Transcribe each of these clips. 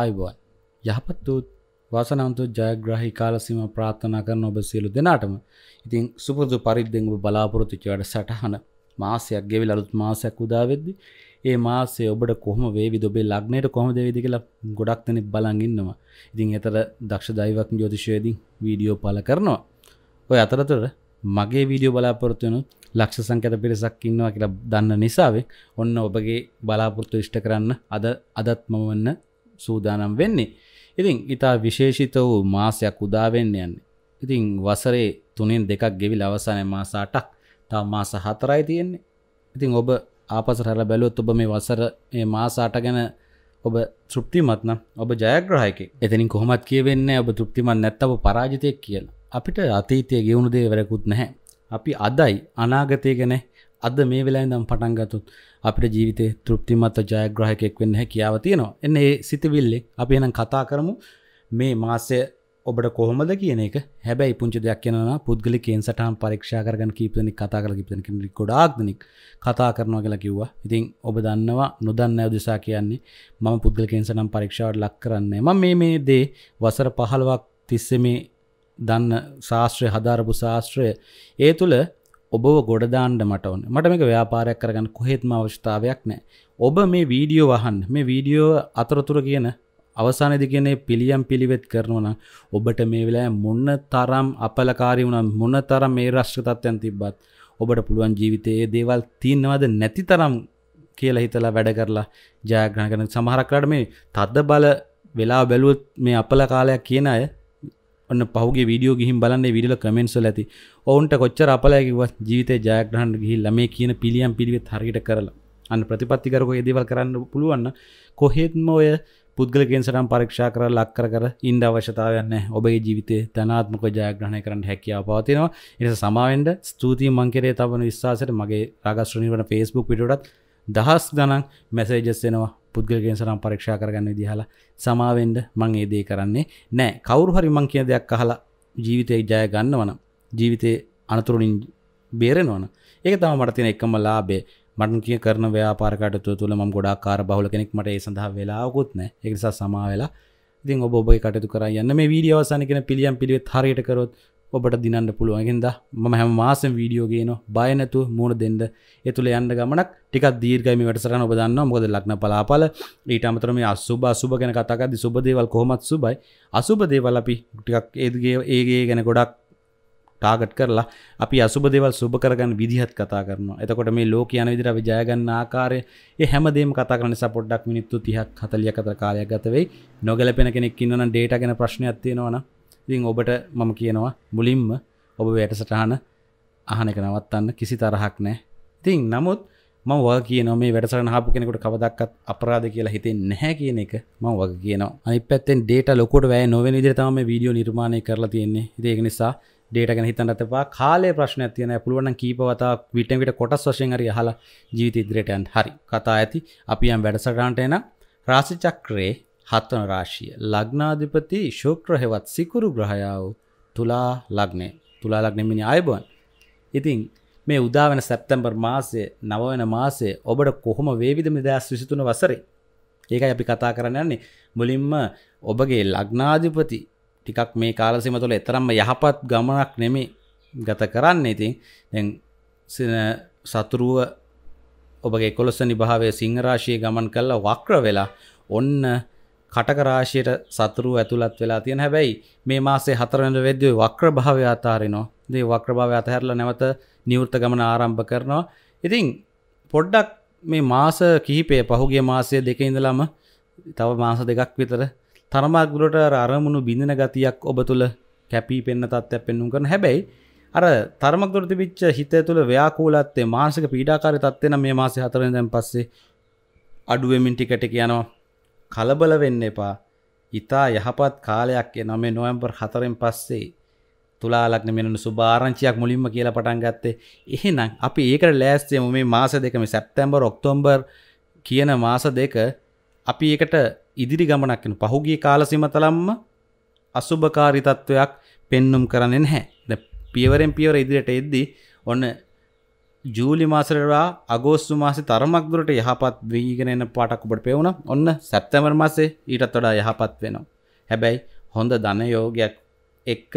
ආයුබෝවන් යහපත් වූ වාසනාවන්ත ජයග්‍රාහී කාලසීමා ප්‍රාර්ථනා කරන ඔබ සියලු දෙනාටම ඉතින් සුපුරුදු පරිද්දෙන් ඔබ බලාපොරොත්තු වෙච්ච වැඩසටහන මාසයක් ගෙවිලා අලුත් මාසයක් උදා වෙද්දී ඒ මාසයේ ඔබට කොහොම වේවිද ඔබේ ලග්නයට කොහොමද වේවිද කියලා ගොඩක් දෙනෙක් බලන් ඉන්නවා. ඉතින් ඒතර දක්ෂ දෛවඥ ජ්‍යොතිෂයේදී වීඩියෝ පළ කරනවා. ඔය අතරතර මගේ වීඩියෝ බලාපොරොත්තු වෙන ලක්ෂ සංඛ්‍යාත පිරිසක් ඉන්නවා කියලා දන්න නිසාවෙන් ඔන්න ඔබගේ බලාපොරොත්තු ඉෂ්ට කරන්න අදත් මම වන්න සූදානම් වෙන්නේ. ඉතින් ඊට විශේෂිත වූ මාසයක් උදා වෙන්න යන්නේ. ඉතින් වසරේ 3න් 2ක් ගෙවිලා අවසානයේ මාස 8ක් තව මාස 4යි තියෙන්නේ. ඉතින් ඔබ ආපස්සට හරලා බැලුවොත් ඔබ මේ වසර මේ මාස 8 ගැන ඔබ තෘප්තිමත් නම් ඔබ ජයග්‍රාහකයෙක්. එතනින් කොහොමත් කියවෙන්නේ ඔබ තෘප්තිමත් නැත්නම් ඔබ පරාජිතයෙක් කියලා. අපිට අතීතයේ ගෙවුණු දේ වැරකුත් නැහැ. අපි අදයි අනාගතය ගැන අද මේ වෙලාවෙ ඉඳන් පටන් ගත්තොත් අපිට ජීවිතේ තෘප්තිමත් ජයග්‍රාහකයෙක් වෙන්න හැකියාව තියෙනවා. එන්න ඒ සිතවිල්ලේ අපි එහෙනම් කතා කරමු මේ මාසය ඔබට කොහොමද කියන එක. හැබැයි පුංචි දෙයක් කියනවා පුද්ගලිකයෙන් සටහන් පරීක්ෂා කරගෙන කීප දෙනෙක් කතා කරලා කීප දෙනෙක් ගොඩාක් දෙනෙක් කතා කරනවා කියලා කිව්වා. ඉතින් ඔබ දන්නවා නොදන්න අය දිසා කියන්නේ මම පුද්ගලිකයෙන් සටහන් පරීක්ෂාවට ලක් කරන්නේ. මම මේ දේ වසර 15ක් තිස්සේ මේ දන්න ශාස්ත්‍රය හදාරපු ශාස්ත්‍රය ඒ තුල ඔබව ගොඩ දාන්න මට ඕනේ. මට මේක ව්‍යාපාරයක් කරගන්න කොහෙත්ම අවශ්‍යතාවයක් නැහැ. ඔබ මේ වීඩියෝ වහන්න. මේ වීඩියෝ අතරතුර කියන අවසානයේදී කියන්නේ පිළියම් පිළිවෙත් කරනවා නම් ඔබට මේ වෙලාවේ මොන තරම් අපලකාරී වුණා මොන තරම් මේ රාශිය තත්ත්වයන් තිබ්බත් ඔබට පුළුවන් ජීවිතයේ මේ දේවල් තියනවද නැති තරම් කියලා හිතලා වැඩ කරලා ජයග්‍රහණ කරන සමහරක් වෙලාවට මේ තද බල වෙලාව බැලුවොත් මේ අපල කාලයක් කියන අය ඔන්න පහුගේ වීඩියෝ ගිහින් බලන්න ඒ වීඩියෝ කමෙන්ට්ස් වල ඇති. ඔවුන්ට කොච්චර අපලයි කිව්වත් ජීවිතේ ජයග්‍රහණ ගිහිල්ලා මේ කියන පිළියම් පිළිවෙත් හරියට කරලා අන්න ප්‍රතිපත්ති කරකෝ මේ දේවල් කරන්න පුළුවන් නම් කොහෙත්ම ඔය පුද්ගලකෙන් සටහන් පරීක්ෂා කරලා ලක් කර ඉන්න අවශ්‍යතාවයක් නැහැ. ඔබේ ජීවිතේ ධනාත්මක ජයග්‍රහණය කරන්න හැකියාව පවතිනවා. ඒ නිසා සමාවෙන්න ස්තුතියි මං කෙරේ තබන විශ්වාසයට. මගේ රාගා ශ්‍රී වන Facebook වීඩියෝටත් දහස් ගණන් මැසේජස් එනවා පුද්ගලකෙන් සටහන් පරීක්ෂා කරගන්න විදිහලා සමාවෙන්න මං ඒ දේ කරන්නේ නැහැ. කවුරු හරි මං කියන දෙයක් අහලා ජීවිතේ ජය ගන්නවා නම් ජීවිතේ අනතුරුලින් බේරෙනවා නම් ඒක තමයි මට තියෙන එකම ලාභය. මට කිය කරන ව්‍යාපාර කටයුතු තුළ මම ගොඩාක් කාර්ය බහුල කෙනෙක් මට ඒ සඳහා වෙලාවකුත් නැහැ. ඒක නිසා සමා වෙලා ඉතින් ඔබ ඔබේ කටයුතු කරා යන්න. මේ වීඩියෝ අවසන් කරන පිළියම් පිළිවෙත් හරියට කරොත් ඔබට දිනන්න පුළුවන්. ඒ හින්දා මම හැම මාසෙම වීඩියෝ ගේනවා. බය නැතුව මූණ දෙන්න. ඒ තුල යන්න ගමනක් ටිකක් දීර්ඝයි මේ වැඩසටහන ඔබ දන්නවා. මොකද ලග්න පලාපල ඊට අමතරව මේ අසුබ අසුබ ගැන කතා කරද්දී සුබ දේවල් කොහොමත් සුබයි. අසුබ දේවල් අපි ටිකක් ඒගේ ගැන ගොඩක් ටාගට් කරලා අපි අසුබ දේවල් සුබ කරගන්න විදිහත් කතා කරනවා. එතකොට මේ ලෝකේ යන විදිහට අපි ජය ගන්න ආකාරය ඒ හැමදේම කතා කරන නිසා පොඩ්ඩක් මිනිත්තු 30ක් 40ක් අතර කාලයක් ගත වෙයි. නොගැලපෙන කෙනෙක් ඉන්නවා නම් ඩේටා ගැන ප්‍රශ්නයක් තියෙනවා නම් ඉතින් ඔබට මම කියනවා මුලින්ම ඔබ වැඩසටහන අහන එක නවත්තන්න කිසි තරහක් නැහැ. ඉතින් නමුත් මම වග කියනවා මේ වැඩසටහන අහපු කෙනෙකුට කවදාවත් අපරාධ කියලා හිතෙන්නේ නැහැ කියන එක මම වග කියනවා. අනිත් පැත්තෙන් ඩේටා ලොකුවට වැය නොවන විදිහට තමයි මේ වීඩියෝ නිර්මාණය කරලා තියෙන්නේ. ඉතින් ඒක නිසා ඩේටා ගැන හිතන්නත් එපා. කාලයේ ප්‍රශ්නයක් තියෙනවා. පුළුවන් නම් කීප වතාවක් විටම විට කොටස් වශයෙන් හරි අහලා ජීවිත ඉදිරියට යන්න. හරි. කතා ඇති. අපි යම් වැඩසටහනට එන රාශි චක්‍රයේ 7 වන රාශිය ලග්නාධිපති ශුක්‍ර හේවත් සිකුරු ග්‍රහයව තුලා ලග්නේ මිනි ආයුබෝවන්. ඉතින් මේ උදා වෙන සැප්තැම්බර් මාසයේ 9 වෙනි මාසයේ ඔබට කොහොම වේවිද 2023 වසරේ? ඒකයි අපි කතා කරන්න යන්නේ. මුලින්ම ඔබගේ ලග්නාධිපති ටිකක් මේ කාලසීම තුළ එතරම්ම යහපත් ගමනක් නෙමෙයි ගත කරන්නේ. ඉතින් දැන් සතුරුව ඔබගේ 11 වෙනි භාවයේ සිංහ රාශියේ ගමන් කළා වක්‍ර වෙලා ඔන්න කටක රාශියට සතුරු ඇතුළත් වෙලා තියෙන. හැබැයි මේ මාසේ 4 වෙනිදා වෙද්දී වක්‍ර භාවය අතාරිනවා. මේ වක්‍ර භාවය අතහැරලා නැවත නිවෘත ගමන ආරම්භ කරනවා. ඉතින් පොඩ්ඩක් මේ මාස කිහිපයේ පහුගිය මාසයේ දෙකේ ඉඳලාම තව මාස දෙකක් විතර තරමක් දුරට අරමුණු බිඳින ගතියක් ඔබ තුල කැපී පෙනෙන තත්ත්වයක් පෙන්වුම් කරන. හැබැයි අර තරමක් දුර තිබිච්ච හිතය තුල ව්‍යාකූලත්වයේ මානසික පීඩාකාරී තත්ත්වය නම් මේ මාසේ 4 වෙනිදාන් පස්සේ අඩු වෙමින් ටික ටික යනවා. කලබල වෙන්න එපා. ඉතා යහපත් කාලයක් එනවා මේ නොවැම්බර් 4න් පස්සේ. තුලා ලග්න මෙන්න සුබ ආරංචියක් මුලින්ම කියලා පටන් ගත්තේ. එහෙනම් අපි ඒකට ලෑස්ති වෙමු. මේ මාස දෙක මේ සැප්තැම්බර් ඔක්තෝබර් කියන මාස දෙක අපි ඒකට ඉදිරි ගමනක් යන පහුගිය කාලසීම තලම්ම අසුබකාරී තත්වයක් පෙන්눔 කරන්නේ නැහැ. දැන් පියවරෙන් පියවර ඉදිරියට එද්දී ඔන්න ජූලි මාසේලා අගෝස්තු මාසේ තරමක් දුරට යහපත් වීගෙන යන පාටක් ඔබට පේනවා. ඔන්න සැප්තැම්බර් මාසේ ඊටත් වඩා යහපත් වෙනවා. හැබැයි හොඳ ධන යෝගයක් එක්ක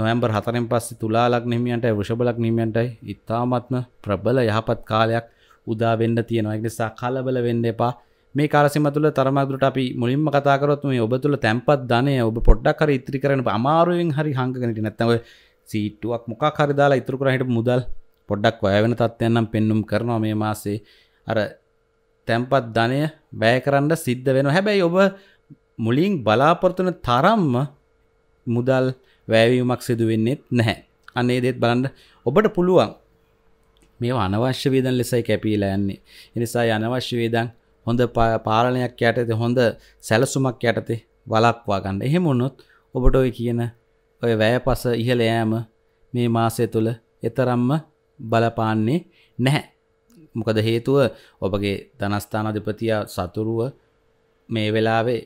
නොවැම්බර් 4න් පස්සේ තුලා ලග්න හිමියන්ටයි වෘෂභ ලග්න හිමියන්ටයි ඉතාමත්ම ප්‍රබල යහපත් කාලයක් උදා වෙන්න තියෙනවා. ඒ නිසා කලබල වෙන්න එපා. මේ කාල සීමා තුළ තරමක් දුරට අපි මුලින්ම කතා කරොත් මේ ඔබ තුළ තැම්පත් ධනය ඔබ පොඩ්ඩක් හරි ඉතිරි කරන්න අමාරුවෙන් හරි හංගගෙන ඉන්න. නැත්නම් ඔය සීට්ටුවක් මොකක් හරි දාලා ඉතුරු කරා හිටපු මුදල් පොඩ්ඩක් වැය වෙන තත්ත්වයන් නම් පෙන්නුම් කරනවා. මේ මාසේ අර තැම්පත් ධනය වැය කරන්න සිද්ධ වෙනවා. හැබැයි ඔබ මුලින් බලාපොරොත්තු වෙන තරම්ම මුදල් වැයවීමක් සිදු වෙන්නේ නැහැ. අනේ දෙයත් බලන්න ඔබට පුළුවන් මේවා අනවශ්‍ය වේදන් ලෙසයි කැපිලා යන්නේ. ඒ නිසා අනවශ්‍ය වේදන් හොඳ පාලනයක් යටතේ හොඳ සැලසුමක් යටතේ වළක්වා ගන්න. එහෙම වුණොත් ඔබට ඔය කියන ඔය වැයපස ඉහළ යෑම මේ මාසය තුළ ඊතරම්ම බලපාන්නේ නැහැ. මොකද හේතුව ඔබගේ ධනස්ථානාධිපතියා සතුරුව මේ වෙලාවේ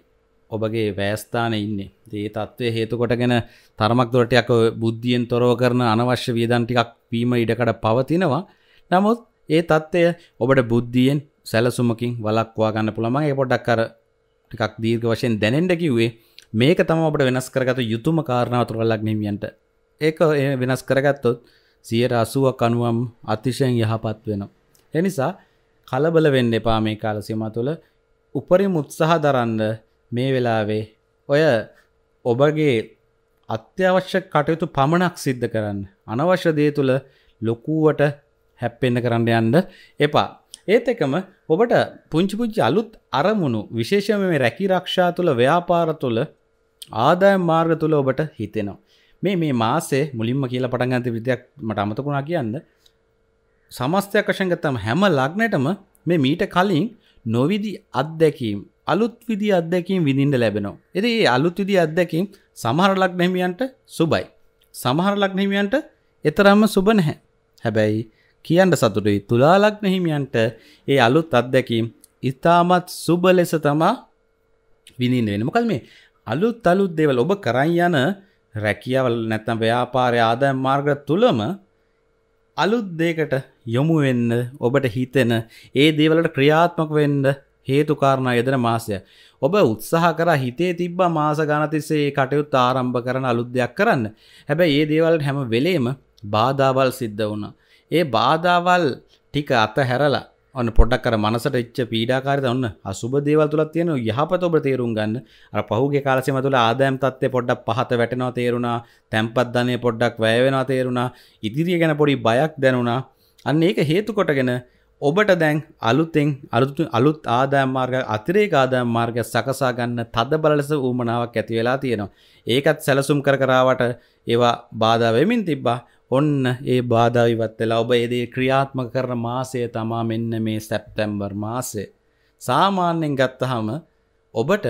ඔබගේ වැයස්ථානයේ ඉන්නේ. ඒ තත්ත්වයේ හේතු කොටගෙන තරමක් දුරට යක බුද්ධියෙන් තොරව කරන අනවශ්‍ය වියදම් ටිකක් වීම ඉඩකඩ පවතිනවා. නමුත් ඒ තත්ත්වය ඔබට බුද්ධියෙන් සැලසුමකින් වළක්වා ගන්න පුළුවන්. මම ඒක පොඩ්ඩක් අර ටිකක් දීර්ඝ වශයෙන් දැනෙන්න කිව්වේ. මේක තමයි ඔබට වෙනස් කරගත යුතුම කාරණාව තුරා ලග්න හිමියන්ට. ඒක වෙනස් කරගත්තොත් 80%ක් අතිශයින් යහපත් වෙනවා. ඒ නිසා කලබල වෙන්න එපා. මේ කාල සීමා තුළ උපරිම උත්සාහ දරන්න. මේ වෙලාවේ ඔය ඔබගේ අත්‍යවශ්‍ය කටයුතු පමණක් සිද්ධ කරන්න. අනවශ්‍ය දේ තුළ ලොකුවට හැප්පෙන්න කරන්න යන්න එපා. ඒත් එකම ඔබට පුංචි පුංචි අලුත් අරමුණු විශේෂයෙන්ම මේ රැකී ආරක්ෂා තුළ ව්‍යාපාර තුළ ආදායම් මාර්ග තුළ ඔබට හිතෙනවා. මේ මාසේ මුලින්ම කියලා පටන් ගන්න විදියක් මට අමතකුණා කියන්න. සමස්තයක් වශයෙන් ගත්තම හැම ලග්නයටම මේ මීට කලින් නොවිදි අත්දැකීම් අලුත් විදි අත්දැකීම් විඳින්න ලැබෙනවා. ඉතින් මේ අලුත් විදි අත්දැකීම් සමහර ලග්න හිමියන්ට සුබයි. සමහර ලග්න හිමියන්ට ඊතරම්ම සුබ නැහැ. හැබැයි කියන්න සතුටුයි තුලා ලග්න හිමියන්ට මේ අලුත් අත්දැකීම් ඉතාමත් සුබ ලෙස තමයි විඳින්න වෙන්නේ. මොකද මේ අලුත් දේවල් ඔබ කරන් යන රැකියාවල නැත්නම් ව්‍යාපාරයේ ආදායම් මාර්ග තුලම අලුත් දෙයකට යොමු වෙන්න ඔබට හිතෙන ඒ දේවල්ට ක්‍රියාත්මක වෙන්න හේතු කාරණා යෙදෙන මාසය. ඔබ උත්සාහ කරා හිතේ තිබ්බා මාස ගණන තිස්සේ මේ කටයුත්ත ආරම්භ කරන අලුත් දෙයක් කරන්න. හැබැයි මේ දේවල් හැම වෙලෙම බාධාවල් සිද්ධ වුණා. ඒ බාධාවල් ටික අතහැරලා ඔන්න පොඩ්ඩක් අර මනසට ඉච්ච පීඩාකාරීද ඔන්න අසුබ දේවල් තුලක් තියෙනවා. යහපත ඔබ තේරුම් ගන්න. අර පහුගිය කාල සීමා තුල ආදායම් තත්ත්වය පොඩ්ඩක් පහත වැටෙනවා තේරුණා. තැම්පත් ධනය පොඩ්ඩක් වැය වෙනවා තේරුණා. ඉදිරිය ගැන පොඩි බයක් දැනුණා. අන්න ඒක හේතු කොටගෙන ඔබට දැන් අලුත් ආදායම් මාර්ග අතිරේක ආදායම් මාර්ග සකසා ගන්න තදබල ලෙස ඌමනාවක් ඇති වෙලා තියෙනවා. ඒකත් සැලසුම් කර කරාවට ඒවා බාධා වෙමින් තිබ්බා. ඔන්න ඒ බාධා ඉවත් වෙලා ඔබ ඒ දේ ක්‍රියාත්මක කරන මාසය තමයි මෙන්න මේ සැප්තැම්බර් මාසය. සාමාන්‍යයෙන් ගත්තහම ඔබට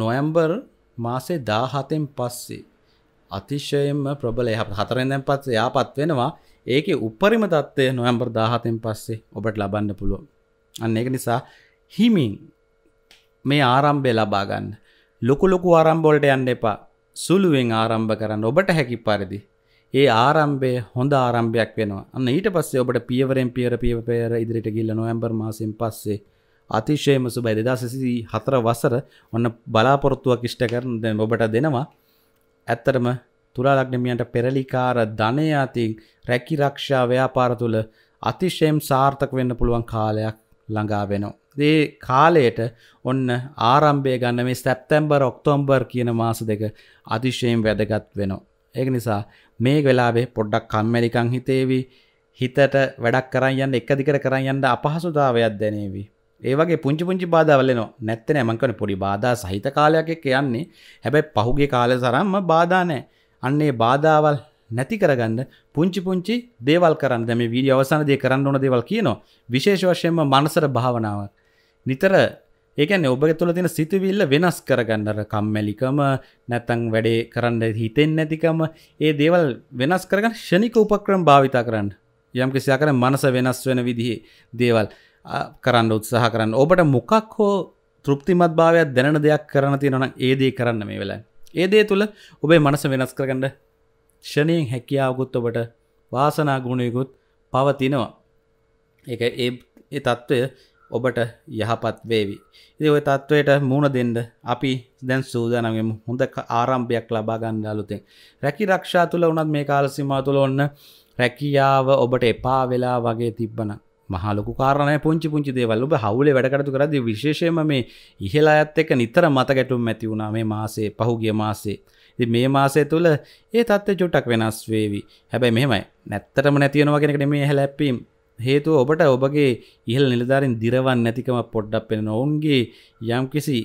නොවැම්බර් මාසේ 17න් පස්සේ අතිශයින්ම ප්‍රබල යහපත් 4න් පස්සේ යහපත් වෙනවා. ඒකේ උපරිම தත්ත්වය නොවැම්බර් 17න් පස්සේ ඔබට ලබන්න පුළුවන්. අන්න ඒක නිසා හිමින් මේ ආරම්භය ලබා ගන්න. ලොකු ආරම්භ වලට යන්න එපා. සුළුවෙන් ආරම්භ කරන්න ඔබට හැකි පරිදි. ඒ ආරම්භය හොඳ ආරම්භයක් වෙනවා. අන්න ඊට පස්සේ ඔබට පියවරෙන් පියවර ඉදිරියට ගිහිල්ලා නොවැම්බර් මාසයෙන් පස්සේ අතිශයම සුබයි. 2024 වසර ඔන්න බලාපොරොත්තුවක් ඉෂ්ට කරන දැන් ඔබට දෙනවා. ඇත්තටම තුලා ලග්න හිමියන්ට පෙරලිකාර ධනය අතින් රැකී ආරක්ෂා ව්‍යාපාර තුළ අතිශයම සාර්ථක වෙන්න පුළුවන් කාලයක් ළඟා වෙනවා. මේ කාලයට ඔන්න ආරම්භය ගන්න මේ සැප්තැම්බර් ඔක්තෝබර් කියන මාස දෙක අතිශයම වැදගත් වෙනවා. ඒක නිසා මේ වෙලාවේ පොඩ්ඩක් කම්මැලිකම් හිතේවි. හිතට වැඩක් කරන් යන්න එක දිගට කරන් යන්න අපහසුතාවයක් දැනේවි. ඒ වගේ පුංචි බාධාවල් එනවා. නැත්තේ නෑ මං කියන්නේ පොඩි බාධා සහිත කාලයක් එක්ක යන්නේ. හැබැයි පහුගිය කාලේ තරම්ම බාධා නෑ. අන්න ඒ බාධාවල් නැති කරගන්න පුංචි දේවල් කරන්න. දැන් මේ වීඩියෝ අවසානයේදී කරන්න ඕන දේවල් කියනවා. විශේෂ වශයෙන්ම මනසට භාවනාවක්. නිතර ඒ කියන්නේ ඔබගේ තුල තියෙන සිතුවිල්ල වෙනස් කරගන්න. අර කම්මැලිකම නැත්නම් වැඩේ කරන්න හිතෙන්නේ නැතිකම ඒ දේවල් වෙනස් කරගන්න ෂණික උපක්‍රම භාවිත කරන්න. යම්කිසි ආකාරයෙන් මනස වෙනස් වෙන විදිහේ දේවල් කරන්න උත්සාහ කරන්න. ඔබට මොකක් හෝ තෘප්තිමත් භාවයක් දැනෙන දෙයක් කරන්න තියෙනවා නම් ඒ දේ කරන්න මේ වෙලාවේ. ඒ දේ තුල ඔබේ මනස වෙනස් කරගන්න ෂණියෙන් හැකියාවකුත් ඔබට වාසනා ගුණයකුත් පවතිනවා. ඒක ඒ తত্ত্বය ඔබට යහපත් වේවි. ඉතින් ওই తত্ত্বයට මුණ දෙන්න අපි දැන් සූදානම් වෙමු. හොඳ ආරම්භයක් ලබා ගන්න අලුතෙන්. රැකී ආරක්ෂා තුල උනත් මේ කාල සීමාව තුල ඔන්න රැකියාව ඔබට එපා වෙලා වගේ තිබ්බනම් මහා ලොකු කාරණා පුංචි දේවල් ඔබ හවුලේ වැඩ කටයුතු කරද්දී විශේෂයෙන්ම මේ ඉහළ අයත් එක්ක නිතර මත ගැටුම් ඇති වුණා මේ මාසේ පහුගිය මාසේ. ඉතින් මේ මාසය තුල ඒ තත්ත්වය චුට්ටක් වෙනස් වෙවි. හැබැයි මෙහෙමයි නැත්තටම නැති වෙනවා කියන එක නෙමෙයි හැලැප්පීම්. හේතුව ඔබට ඔබගේ ඉහළ නිලධාරීන් දිරවන්නේ නැතිකම පොඩ්ඩක් පේනවා. ඔවුන්ගේ යම්කිසි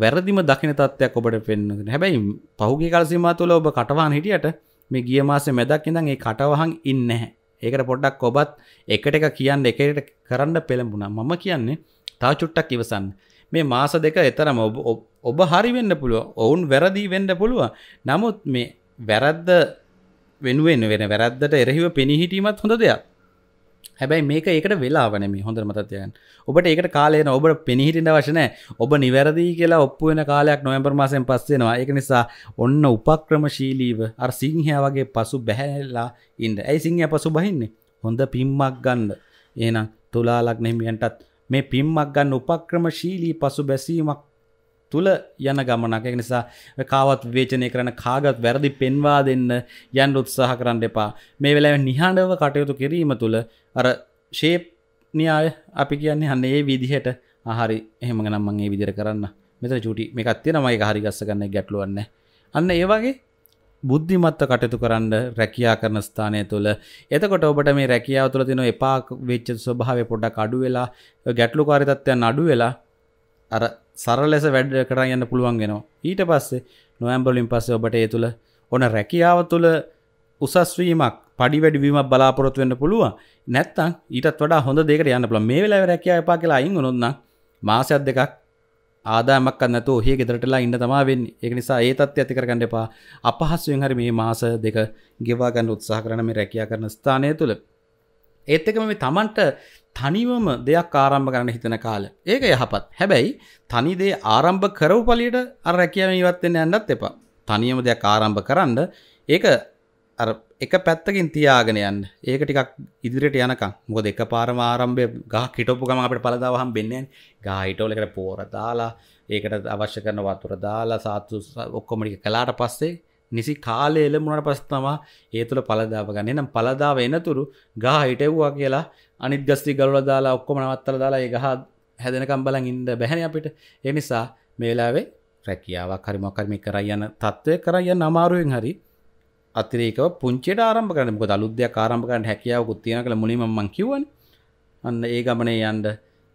වැරදිම දකින්න තත්ත්වයක් ඔබට පේනවා. හැබැයි පහුගිය කාල සීමාව තුල ඔබ කටවහන් හිටියට මේ ගිය මාසේ මැදක් ඉඳන් ඒ කටවහන් ඉන්නේ නැහැ. ඒකට පොඩ්ඩක් ඔබත් එකට එක කියන්න එකට කරන්න පෙළඹුණා. මම කියන්නේ තව චුට්ටක් ඉවසන්න. මේ මාස දෙක එතරම් ඔබ හරි වෙන්න පුළුවන්. ඔවුන් වැරදි වෙන්න පුළුවන්. නමුත් මේ වැරද්ද වෙනුවෙන් වෙන වැරද්දට එරෙහිව පෙනී සිටීමත් හොඳ දෙයක්. හැබැයි මේක ඒකට වෙලාව නෙමෙයි. හොඳට මතක තියාගන්න. ඔබට ඒකට කාලය යනවා. ඔබට පෙනී සිටින්න අවශ්‍ය නැහැ. ඔබ නිවැරදි කියලා ඔප්පු වෙන කාලයක් නොවැම්බර් මාසයෙන් පස්සේ එනවා. ඒක නිසා ඔන්න උපක්‍රමශීලීව අර සිංහයා වගේ පසු බැහැලා ඉන්න. ඇයි සිංහයා පසු බහින්නේ? හොඳ පිම්මක් ගන්න. එහෙනම් තුලා ලග්න හිමියන්ටත් මේ පිම්මක් ගන්න උපක්‍රමශීලී පසුබැසීමක් තුල යන ගමනක්. ඒ නිසා කාවත් විවේචනය කරන කාගත් වැරදි පෙන්වා දෙන්න යන්න උත්සාහ කරන්න එපා. මේ වෙලාවේ නිහඬව කටයුතු කිරීම තුල අර ෂේප් න්‍යාය අපි කියන්නේ අනේ මේ විදිහට හරි එහෙම නම් මම මේ විදිහට කරන්න. මෙතන චූටි මේකක් තියෙනවා. ඒක හරි ගස්ස ගන්න ගැටලුවක් නැහැ. අන්න ඒ වගේ බුද්ධිමත්ව කටයුතු කරන්න රැකියා කරන ස්ථානය තුළ. එතකොට ඔබට මේ රැකියාව තුළ තියෙන එපා වෙච්ච ස්වභාවය පොඩ්ඩක් අඩු වෙලා ගැටලුකාරී තත්ත්වයන් අඩු වෙලා අර සරල ලෙස වැඩ කරගෙන යන්න පුළුවන් වෙනවා. ඊට පස්සේ නොවැම්බර් වලින් පස්සේ ඔබට ඒ තුළ ඕන රැකියාව තුළ උසස් වීමක්, padi වැඩි වීමක් බලාපොරොත්තු වෙන්න පුළුවන්. නැත්තම් ඊටත් වඩා හොඳ දෙයකට යන්න පුළුවන්. මේ වෙලාවේ රැකියාව එපා කියලා අයින් වුණොත් නම් මාසයක් දෙකක් ආදායමක් නැතෝ ඔහේ ගෙදරටලා ඉන්න තමයි වෙන්නේ. ඒක නිසා ඒ තත්ත්වය ඇති කරගන්න එපා. අපහසුයෙන් හරි මේ මාස දෙක ගෙවා ගන්න උත්සාහ කරන මේ රැකියා කරන ස්ථානය තුළ. ඒත් එක්කම මේ Tamanට තනිවම දෙයක් ආරම්භ කරන්න හිතන කාලය. ඒක යහපත්. හැබැයි තනි දේ ආරම්භ කරව පළියට අර රැකියාවෙන් ඉවත් වෙන්න යන්නත් එපා. තනියම දෙයක් ආරම්භ කරන්න ඒක අර එක පැත්තකින් තියාගෙන යන්න. ඒක ටිකක් ඉදිරියට යනකම්. මොකද එකපාරම ආරම්භය ගහ හිටවපු ගමන් අපිට පළදාව හම්බෙන්නේ නැහැ. ගහ හිටවල එකට පොර දාලා, ඒකට අවශ්‍ය කරන වතුර දාලා, සාතු ඔක්කොම ටික කළාට පස්සේ නිසි කාලය එළඹුණාට පස්සේ තමයි ඒ තුල පළදාව ගන්න. එහෙනම් පළදාව එනතුරු ගහ හිටෙව්වා කියලා අනිත් ගස්ටි ගලවලා දාලා ඔක්කොම නවත්තලා දාලා ඒ ගහ හැදෙනකම් බලන් ඉන්න බැහැනේ අපිට. ඒ නිසා මේ වෙලාවේ රැකියාවක් හරි මොකක් හරි මේ කරයි යන තත්ත්වය කරයි යන අමාරුවෙන් හරි අතිරේකව පුංචියට ආරම්භ කරන්න. මොකද අලුත් දෙයක් ආරම්භ කරන්න හැකියාවකුත් තියෙනවා කියලා මුලින්ම මම කිව්වනේ. අන්න ඒ ගමනේ යන්න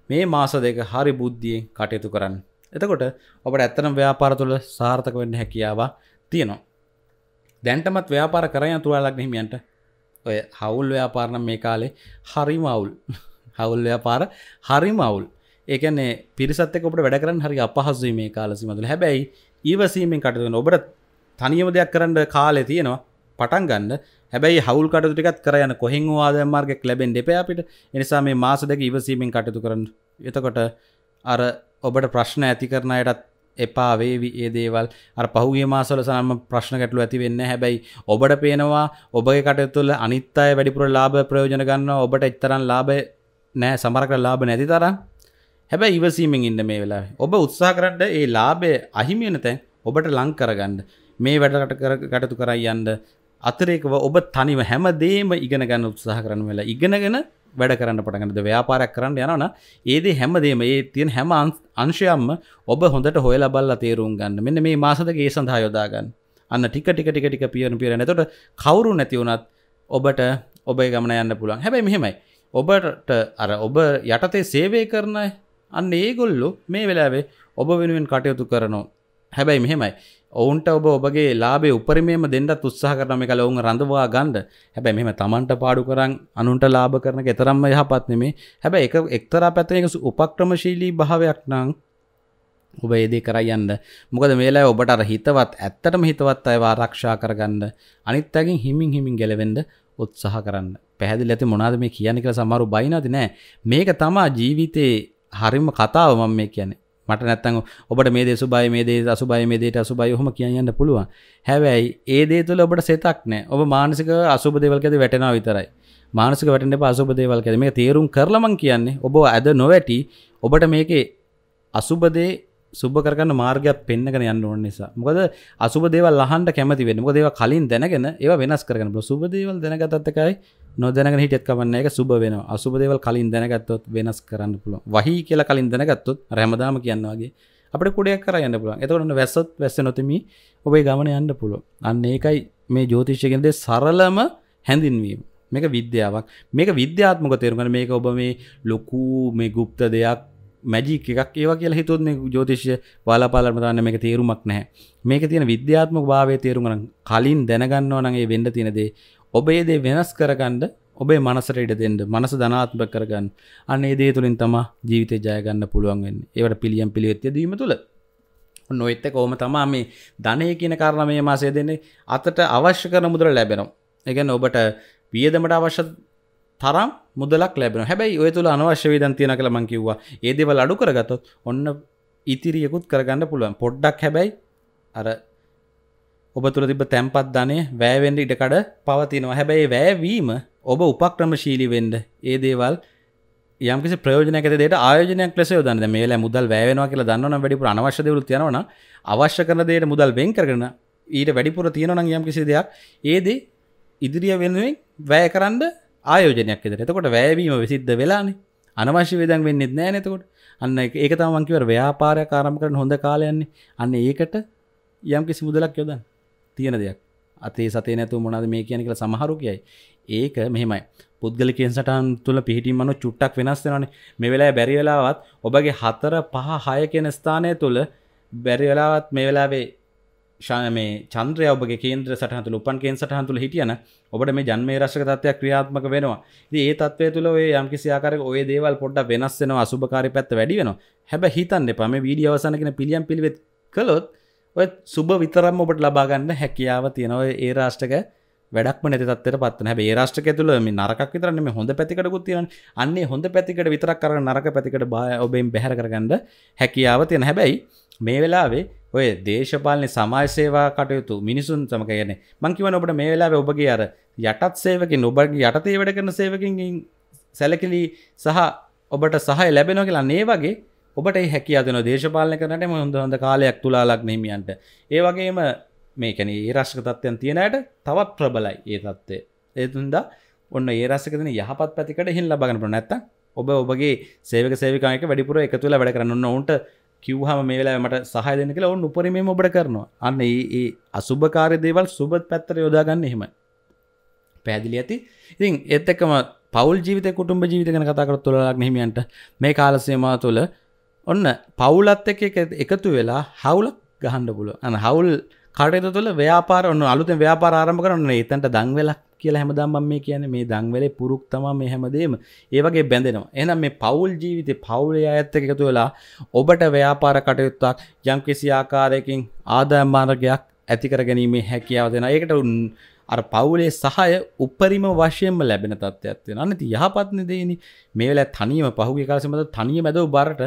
මේ මාස දෙක හරි බුද්ධියෙන් කටයුතු කරන්න. එතකොට අපිට ඇත්තටම ව්‍යාපාර තුළ සාර්ථක වෙන්න හැකියාව තියෙනවා. දැන්ටමත් ව්‍යාපාර කරගෙන තුලා ලග්න හිමියන්ට ඔය හවුල් ව්‍යාපාර නම් මේ කාලේ හරිම අවුල්. හවුල් ව්‍යාපාර හරිම අවුල්. ඒ කියන්නේ පිරිසත් එක්ක අපිට වැඩ කරන්න හරි අපහසුයි මේ කාලේ සීමාවල. හැබැයි ඊවසීමෙන් කටයුතු කරන ඔබට තනියම දෙයක් කරන්න කාලේ තියෙනවා. පටන් ගන්න. හැබැයි හවුල් කටයුතු ටිකක් කර යන කොහෙන් හෝ ආදායම් මාර්ගයක් ලැබෙන්න දෙපෑ අපිට. ඒ නිසා මේ මාස දෙක ඉවසීමෙන් කටයුතු කරන්න. එතකොට අර ඔබට ප්‍රශ්න ඇති කරන අයටත් එපා වේවි මේ දේවල්. අර පහුගිය මාසවල සාම ප්‍රශ්න ගැටලු ඇති වෙන්නේ. හැබැයි ඔබට පේනවා ඔබගේ කටයුතු වල අනිත් අය වැඩිපුර ලාභ ප්‍රයෝජන ගන්නවා. ඔබට එතරම් ලාභය නැහැ. සමහරකට ලාභ නැති තරම්. හැබැයි ඉවසීමෙන් ඉන්න මේ වෙලාවේ. ඔබ උත්සාහ කරන්න මේ ලාභය අහිමි වෙන තැන් ඔබට ලං කරගන්න. මේ වැඩකට කටයුතු කරයි යන්න. අතරේකව ඔබ තනිව හැමදේම ඉගෙන ගන්න උත්සාහ කරන වෙලාව ඉගෙනගෙන වැඩ කරන්න පටන් ගන්නද ව්‍යාපාරයක් කරන්න යනවනම් ඒ දේ හැමදේම ඒ තියෙන හැම අංශයක්ම ඔබ හොඳට හොයලා බලලා තේරුම් ගන්න. මෙන්න මේ මාස දෙකේ සඳහා යොදා ගන්න. අන්න ටික ටික පියවර. එතකොට කවුරු නැති වුණත් ඔබට ඔබේ ගමන යන්න පුළුවන්. හැබැයි මෙහෙමයි. ඔබට අර ඔබ යටතේ සේවය කරන අන්න ඒගොල්ලෝ මේ වෙලාවේ ඔබ වෙනුවෙන් කටයුතු කරනවා. හැබැයි මෙහෙමයි. ඔවුන්ට ඔබගේ ලාභේ උපරිමයෙන්ම දෙන්නත් උත්සාහ කරනවා. මේකල ඔවුන් රඳවා ගන්න. හැබැයි මෙහෙම Tamanට පාඩු කරන් අනුන්ට ලාභ කරන එක තරම්ම යහපත් නෙමෙයි. හැබැයි ඒක එක්තරා පැත්තකින් උපක්‍රමශීලී භාවයක් නම් ඔබ ඒ දේ කරා යන්න. මොකද මේ වෙලාවේ ඔබට අර ඇත්තටම හිතවත් අයව ආරක්ෂා කරගන්න අනිත් අයගෙන් හිමින් ගැලවෙන්න උත්සාහ කරන්න. පැහැදිලි ඇති මොනවද මේ කියන්නේ කියලා සමහරව බයිනාදී නෑ. මේක තමයි ජීවිතේ හරිම කතාව මම මේ කියන්නේ. මට නැත්තම් ඔබට මේ දේ සුබයි මේ දේ අසුබයි මේ දේට අසුබයි ඔහොම කියන්න යන්න පුළුවන්. හැබැයි ඒ දේ තුළ ඔබට සෙතක් නැහැ. ඔබ මානසික අසුබ දේවල් කැද වැටෙනවා විතරයි. මානසික වැටෙන්න එපා අසුබ දේවල් කියලා. මේක තේරුම් කරලා මං කියන්නේ ඔබ අද නොවැටි ඔබට මේකේ අසුබ දේ සුබ කරගන්න මාර්ගයක් පෙන්නගෙන යන්න ඕන නිසා. මොකද අසුබ දේවල් අහන්න කැමති වෙන්නේ. මොකද ඒවා කලින් දැනගෙන ඒවා වෙනස් කරගන්න බෑ. සුබ දේවල් දැනගත්තත් එකයි නොදැනගෙන හිටියත් කවන්නේ ඒක සුබ වෙනවා. අසුබ දේවල් කලින් දැනගත්තොත් වෙනස් කරන්න පුළුවන්. වහී කියලා කලින් දැනගත්තොත් අර හැමදාම කියනවා වගේ අපිට කුඩයක් කරා යන්න පුළුවන්. එතකොට ඔන්න වැස්සොත් වැස්සෙනොතෙමි ඔබේ ගමන යන්න පුළුවන්. අන්න ඒකයි මේ ජ්‍යොතිෂය කියන දේ සරලම හැඳින්වීම. මේක විද්‍යාවක්. මේක විද්‍යාත්මක තේරුම් ගන්න මේක ඔබ මේ ලොකු මේ গুপ্ত දෙයක් මැජික් එකක් ඒවා කියලා හිතුවොත් මේ ජ්‍යොතිෂය වාලාපාලම දාන්න මේක තේරුමක් නැහැ. මේක තියෙන විද්‍යාත්මක භාවයේ තේරුම් ගන්න කලින් දැනගන්නවා නම් ඒ වෙන්න තියෙන දේ ඔබේ දේ වෙනස් කරගන්න ඔබේ මනසට ඉඩ දෙන්න මනස ධනාත්මක කරගන්න. අන්න ඒ දේ තුලින් තමයි ජීවිතේ ජය ගන්න පුළුවන් වෙන්නේ. ඒවට පිළියම් පිළිවෙත් යදීම තුල. ඔන්න ඔයත් කොහොම තමයි මේ ධනෙ කියන කාරණා මේ මාසයේ දෙන්නේ අතට අවශ්‍ය කරන මුදල ලැබෙනවා. ඒ කියන්නේ ඔබට වියදමට අවශ්‍ය තරම් මුදලක් ලැබෙනවා. හැබැයි ඔය තුල අනවශ්‍ය වේදන් තියනවා කියලා මම කිව්වා. ඒ දේවල් අඩු කරගත්තොත් ඔන්න ඉතිරියකුත් කරගන්න පුළුවන්. පොඩ්ඩක් හැබැයි අර ඔබ තුළ තිබ්බ තැම්පත් ධනෙ වැය වෙන්න ඉඩකඩ පවතිනවා. හැබැයි වැය වීම ඔබ උපක්‍රමශීලී වෙන්න ඒ දේවල් යම්කිසි ප්‍රයෝජනයක් ඇති දෙයට ආයෝජනයක් ලෙස යොදන්න. දැන් මේ වෙලාවේ මුදල් වැය වෙනවා කියලා දන්නවනම් වැඩිපුර අනවශ්‍ය දේවල් තියනවනම් අවශ්‍ය කරන දේට මුදල් වෙන් කරගෙන ඊට වැඩිපුර තියනවනම් යම්කිසි දෙයක් ඒ දේ ඉදිරිය වෙනුවෙන් වැය කරන්න ආයෝජනයක් ඇති දෙයට. එතකොට වැය වීම විසිද්ධ වෙලානේ. අනවශ්‍ය වේදන් වෙන්නේ නැහැ නේද එතකොට. අන්න ඒක තමයි මම කියවර ව්‍යාපාරයක් ආරම්භ කරන්න හොඳ කාලයන්නේ. අන්න ඒකට යම්කිසි මුදලක් යොදන්න. තියෙන දෙයක් අතේ සතේ නැතුව මොනවද මේ කියන්නේ කියලා සමහරු කියයි. ඒක මෙහෙමයි. පුද්ගලිකයන් සටහන් තුළ පිහිටීම අනුව චුට්ටක් වෙනස් වෙනවානේ. මේ වෙලාවේ බැරි වෙලාවත් ඔබගේ 4 5 6 කියන ස්ථානය තුළ බැරි වෙලාවත් මේ වෙලාවේ මේ චන්ද්‍රයා ඔබගේ කේන්ද්‍ර සටහන් තුළ උපන් කේන්ද්‍ර සටහන් තුළ හිටියන ඔබට මේ ජන්මයේ රසක තත්ත්වයක් ක්‍රියාත්මක වෙනවා. ඉතින් ඒ තත්ත්වය තුළ ඔය යම්කිසි ආකාරයක ඔය දේවල් පොඩ්ඩක් වෙනස් වෙනවා. අසුභකාරී පැත්ත වැඩි වෙනවා. හැබැයි හිතන්න එපා මේ වීඩියෝ අවසන් කරන පිළියම් පිළිවෙත් කළොත් සුබ විතරම ඔබට ලබා ගන්න හැකියාව තියෙනවා. ඒ රාෂ්ටක වැඩක්ම නැති තත්ත්වයට පත් වෙන. හැබැයි ඒ රාෂ්ටකය තුළ මේ නරකක් විතරක් නෙමෙයි හොඳ පැතිකඩකුත් තියෙනවානේ. අන්නේ හොඳ පැතිකඩ විතරක් අරගෙන නරක පැතිකඩ ඔබෙන් බැහැර කරගන්න හැකියාව තියෙන. හැබැයි මේ වෙලාවේ ඔය දේශපාලන සමාජ සේවා කටයුතු මිනිසුන් සමග කියන්නේ මම කියවන ඔබට මේ වෙලාවේ ඔබගේ අර යටත් සේවකෙන් ඔබගේ යටතේ වැඩ කරන සේවකෙන් සැලකිලි සහ ඔබට සහාය ලැබෙනවා කියලා මේ වගේ ඔබට ඒ හැකියාව දෙනවා දේශපාලනය කරන්නට මේ හොඳ හොඳ කාලයක් තුලා ලග්න හිමියන්ට. ඒ වගේම මේ කියන්නේ ඒ රාශික තත්ත්වයන් තියෙන අයට තවත් ප්‍රබලයි ඒ තත්ත්වය. ඒ තුන්දා ඔන්න ඒ රාශික දෙන යහපත් පැතිකඩ හින් ලබා ගන්න පුළුවන්. නැත්තම් ඔබ ඔබගේ සේවක සේවිකාන් එක්ක වැඩිපුර එකතු වෙලා වැඩ කරන්න ඕන. ඔවුන්ට කිව්වහම මේ වෙලාවේ මට සහාය දෙන්න කියලා ඔවුන් උපරිමයෙන් ඔබට කරනවා. අන්න ඒ අසුභකාරී දේවල් සුබ පැත්තට යොදා ගන්න එහෙමයි. පැහැදිලි ඇති. ඉතින් ඒත් එක්කම පෞල් ජීවිතේ කුටුම්බ ජීවිත ගැන කතා කරලා තුලා ලග්න හිමියන්ට මේ කාල සීමාව තුළ ඔන්න පවුලත් එක්ක එකතු වෙලා හවුලක් ගහන්න පුළුවන්. අන්න හවුල් කටයුතු තුළ ව්‍යාපාර ඔන්න අලුතෙන් ව්‍යාපාර ආරම්භ කරනවා. එතනට දන්වැලක් කියලා හැමදාම මම මේ කියන්නේ මේ දන්වැලේ පුරුක් තමයි මේ හැමදේම. ඒ වගේ බැඳෙනවා. එහෙනම් මේ පවුල් ජීවිතේ පවුලේ අයත් එක්ක එකතු වෙලා ඔබට ව්‍යාපාර කටයුත්තක් යම්කිසි ආකාරයකින් ආදායම් මාර්ගයක් ඇති කරගැනීමේ හැකියාව දෙනවා. ඒකට අර පවුලේ සහාය උපරිම වශයෙන්ම ලැබෙන තත්ත්වයක් තියෙනවා. අන්න ඉතින් යහපත් නෙදේනේ. මේ වෙලාවේ තනියම පහුගිය කාලේ සම්බන්ධව තනියම ඇදව බරට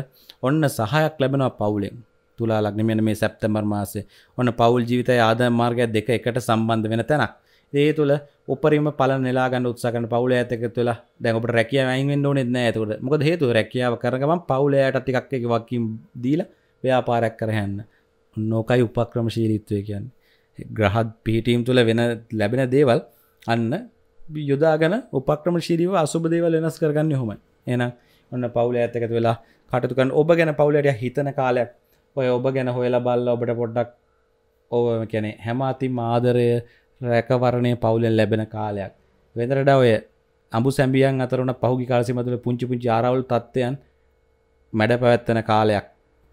ඔන්න සහායක් ලැබෙනවා පවුලෙන්. තුලා ලග්න මෙන්න මේ සැප්තැම්බර් මාසයේ ඔන්න පවුල් ජීවිතය ආදායම් මාර්ගය දෙක එකට සම්බන්ධ වෙන තැනක්. ඒ තුළ උපරිම ඵල නෙලා ගන්න උත්සාහ කරන පවුලයට එකතු වෙලා දැන් ඔබට රැකියාව අයින් වෙන්න ඕනෙත් නෑ. ඒකට මොකද හේතුව රැකියාව කරන ගමන් පවුලයට ටිකක් එක වකින් දීලා ව්‍යාපාරයක් කරහන්න. ඕකයි උපක්‍රමශීලීත්වය කියන්නේ. ග්‍රහ පිහිටීම් තුළ වෙන ලැබෙන දේවල් අන්න යොදාගෙන උපක්‍රමශීලීව අසුබ දේවල් වෙනස් කරගන්න ඕමයි. එහෙනම් ඔන්න පවුලයට එකතු වෙලා කටයුතු කරන ඔබ ගැන පවුලට හිතන කාලයක් ඔය ඔබ ගැන හොයලා බලලා ඔබට පොඩ්ඩක් ඔය කියන්නේ හැම අතිම ආදරය රැකවරණය පවුලෙන් ලැබෙන කාලයක්. වෙනතරට ඔය අඹු සැඹියන් අතර උන පහුගිය කාල සීමාව තුළ පුංචි පුංචි ආරවුල් තත්ත්වයන් මැඩ පැවැත්වෙන කාලයක්.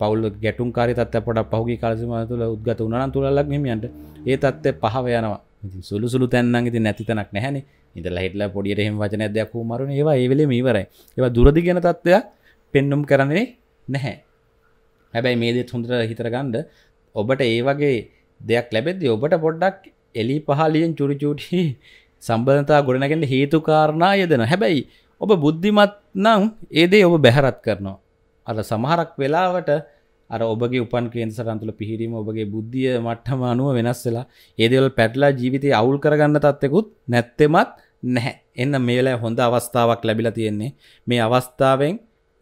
පවුල් ගැටුම්කාරී තත්ත්වයක් පොඩක් පහුගිය කාල සීමාව තුළ උද්ගත වුණා නම් තුලා ලග්න හිමියන්ට ඒ තත්ත්වය පහව යනවා. ඉතින් සුළු සුළු තැන් නම් ඉතින් නැති තැනක් නැහැනේ. ඉඳලා හිටලා පොඩියට එහෙම වචනයක් දෙයක් වුමාරුනේ ඒවා ඒ වෙලෙම ඉවරයි. ඒවා දුරදි කියන තත්ත්වයක් පෙන්නුම් කරන්නේ නැහැ. හැබැයි මේ දෙත් හොඳට හිතර ගන්න ඔබට ඒ වගේ දෙයක් ලැබෙද්දී ඔබට පොඩ්ඩක් එලි පහලියෙන් චුරු චුටි සම්බන්ධතා ගොඩනගන්න හේතු කාරණා යදෙනවා. හැබැයි ඔබ බුද්ධිමත් නම් ඒ දේ ඔබ බැහැරත් කරනවා. අර සමහරක් වෙලාවට අර ඔබගේ උපන් කේන්ද්‍ර සටහන් තුළ පිහිටීම ඔබගේ බුද්ධිය මට්ටම අනුව වෙනස් වෙලා ඒ දේවල් පැටලලා ජීවිතේ අවුල් කරගන්න තත්ත්වෙකුත් නැත්තෙමත් නැහැ. එන්න මේ වෙලාවේ හොඳ අවස්ථාවක් ලැබිලා තියෙන්නේ. මේ අවස්ථාවෙන්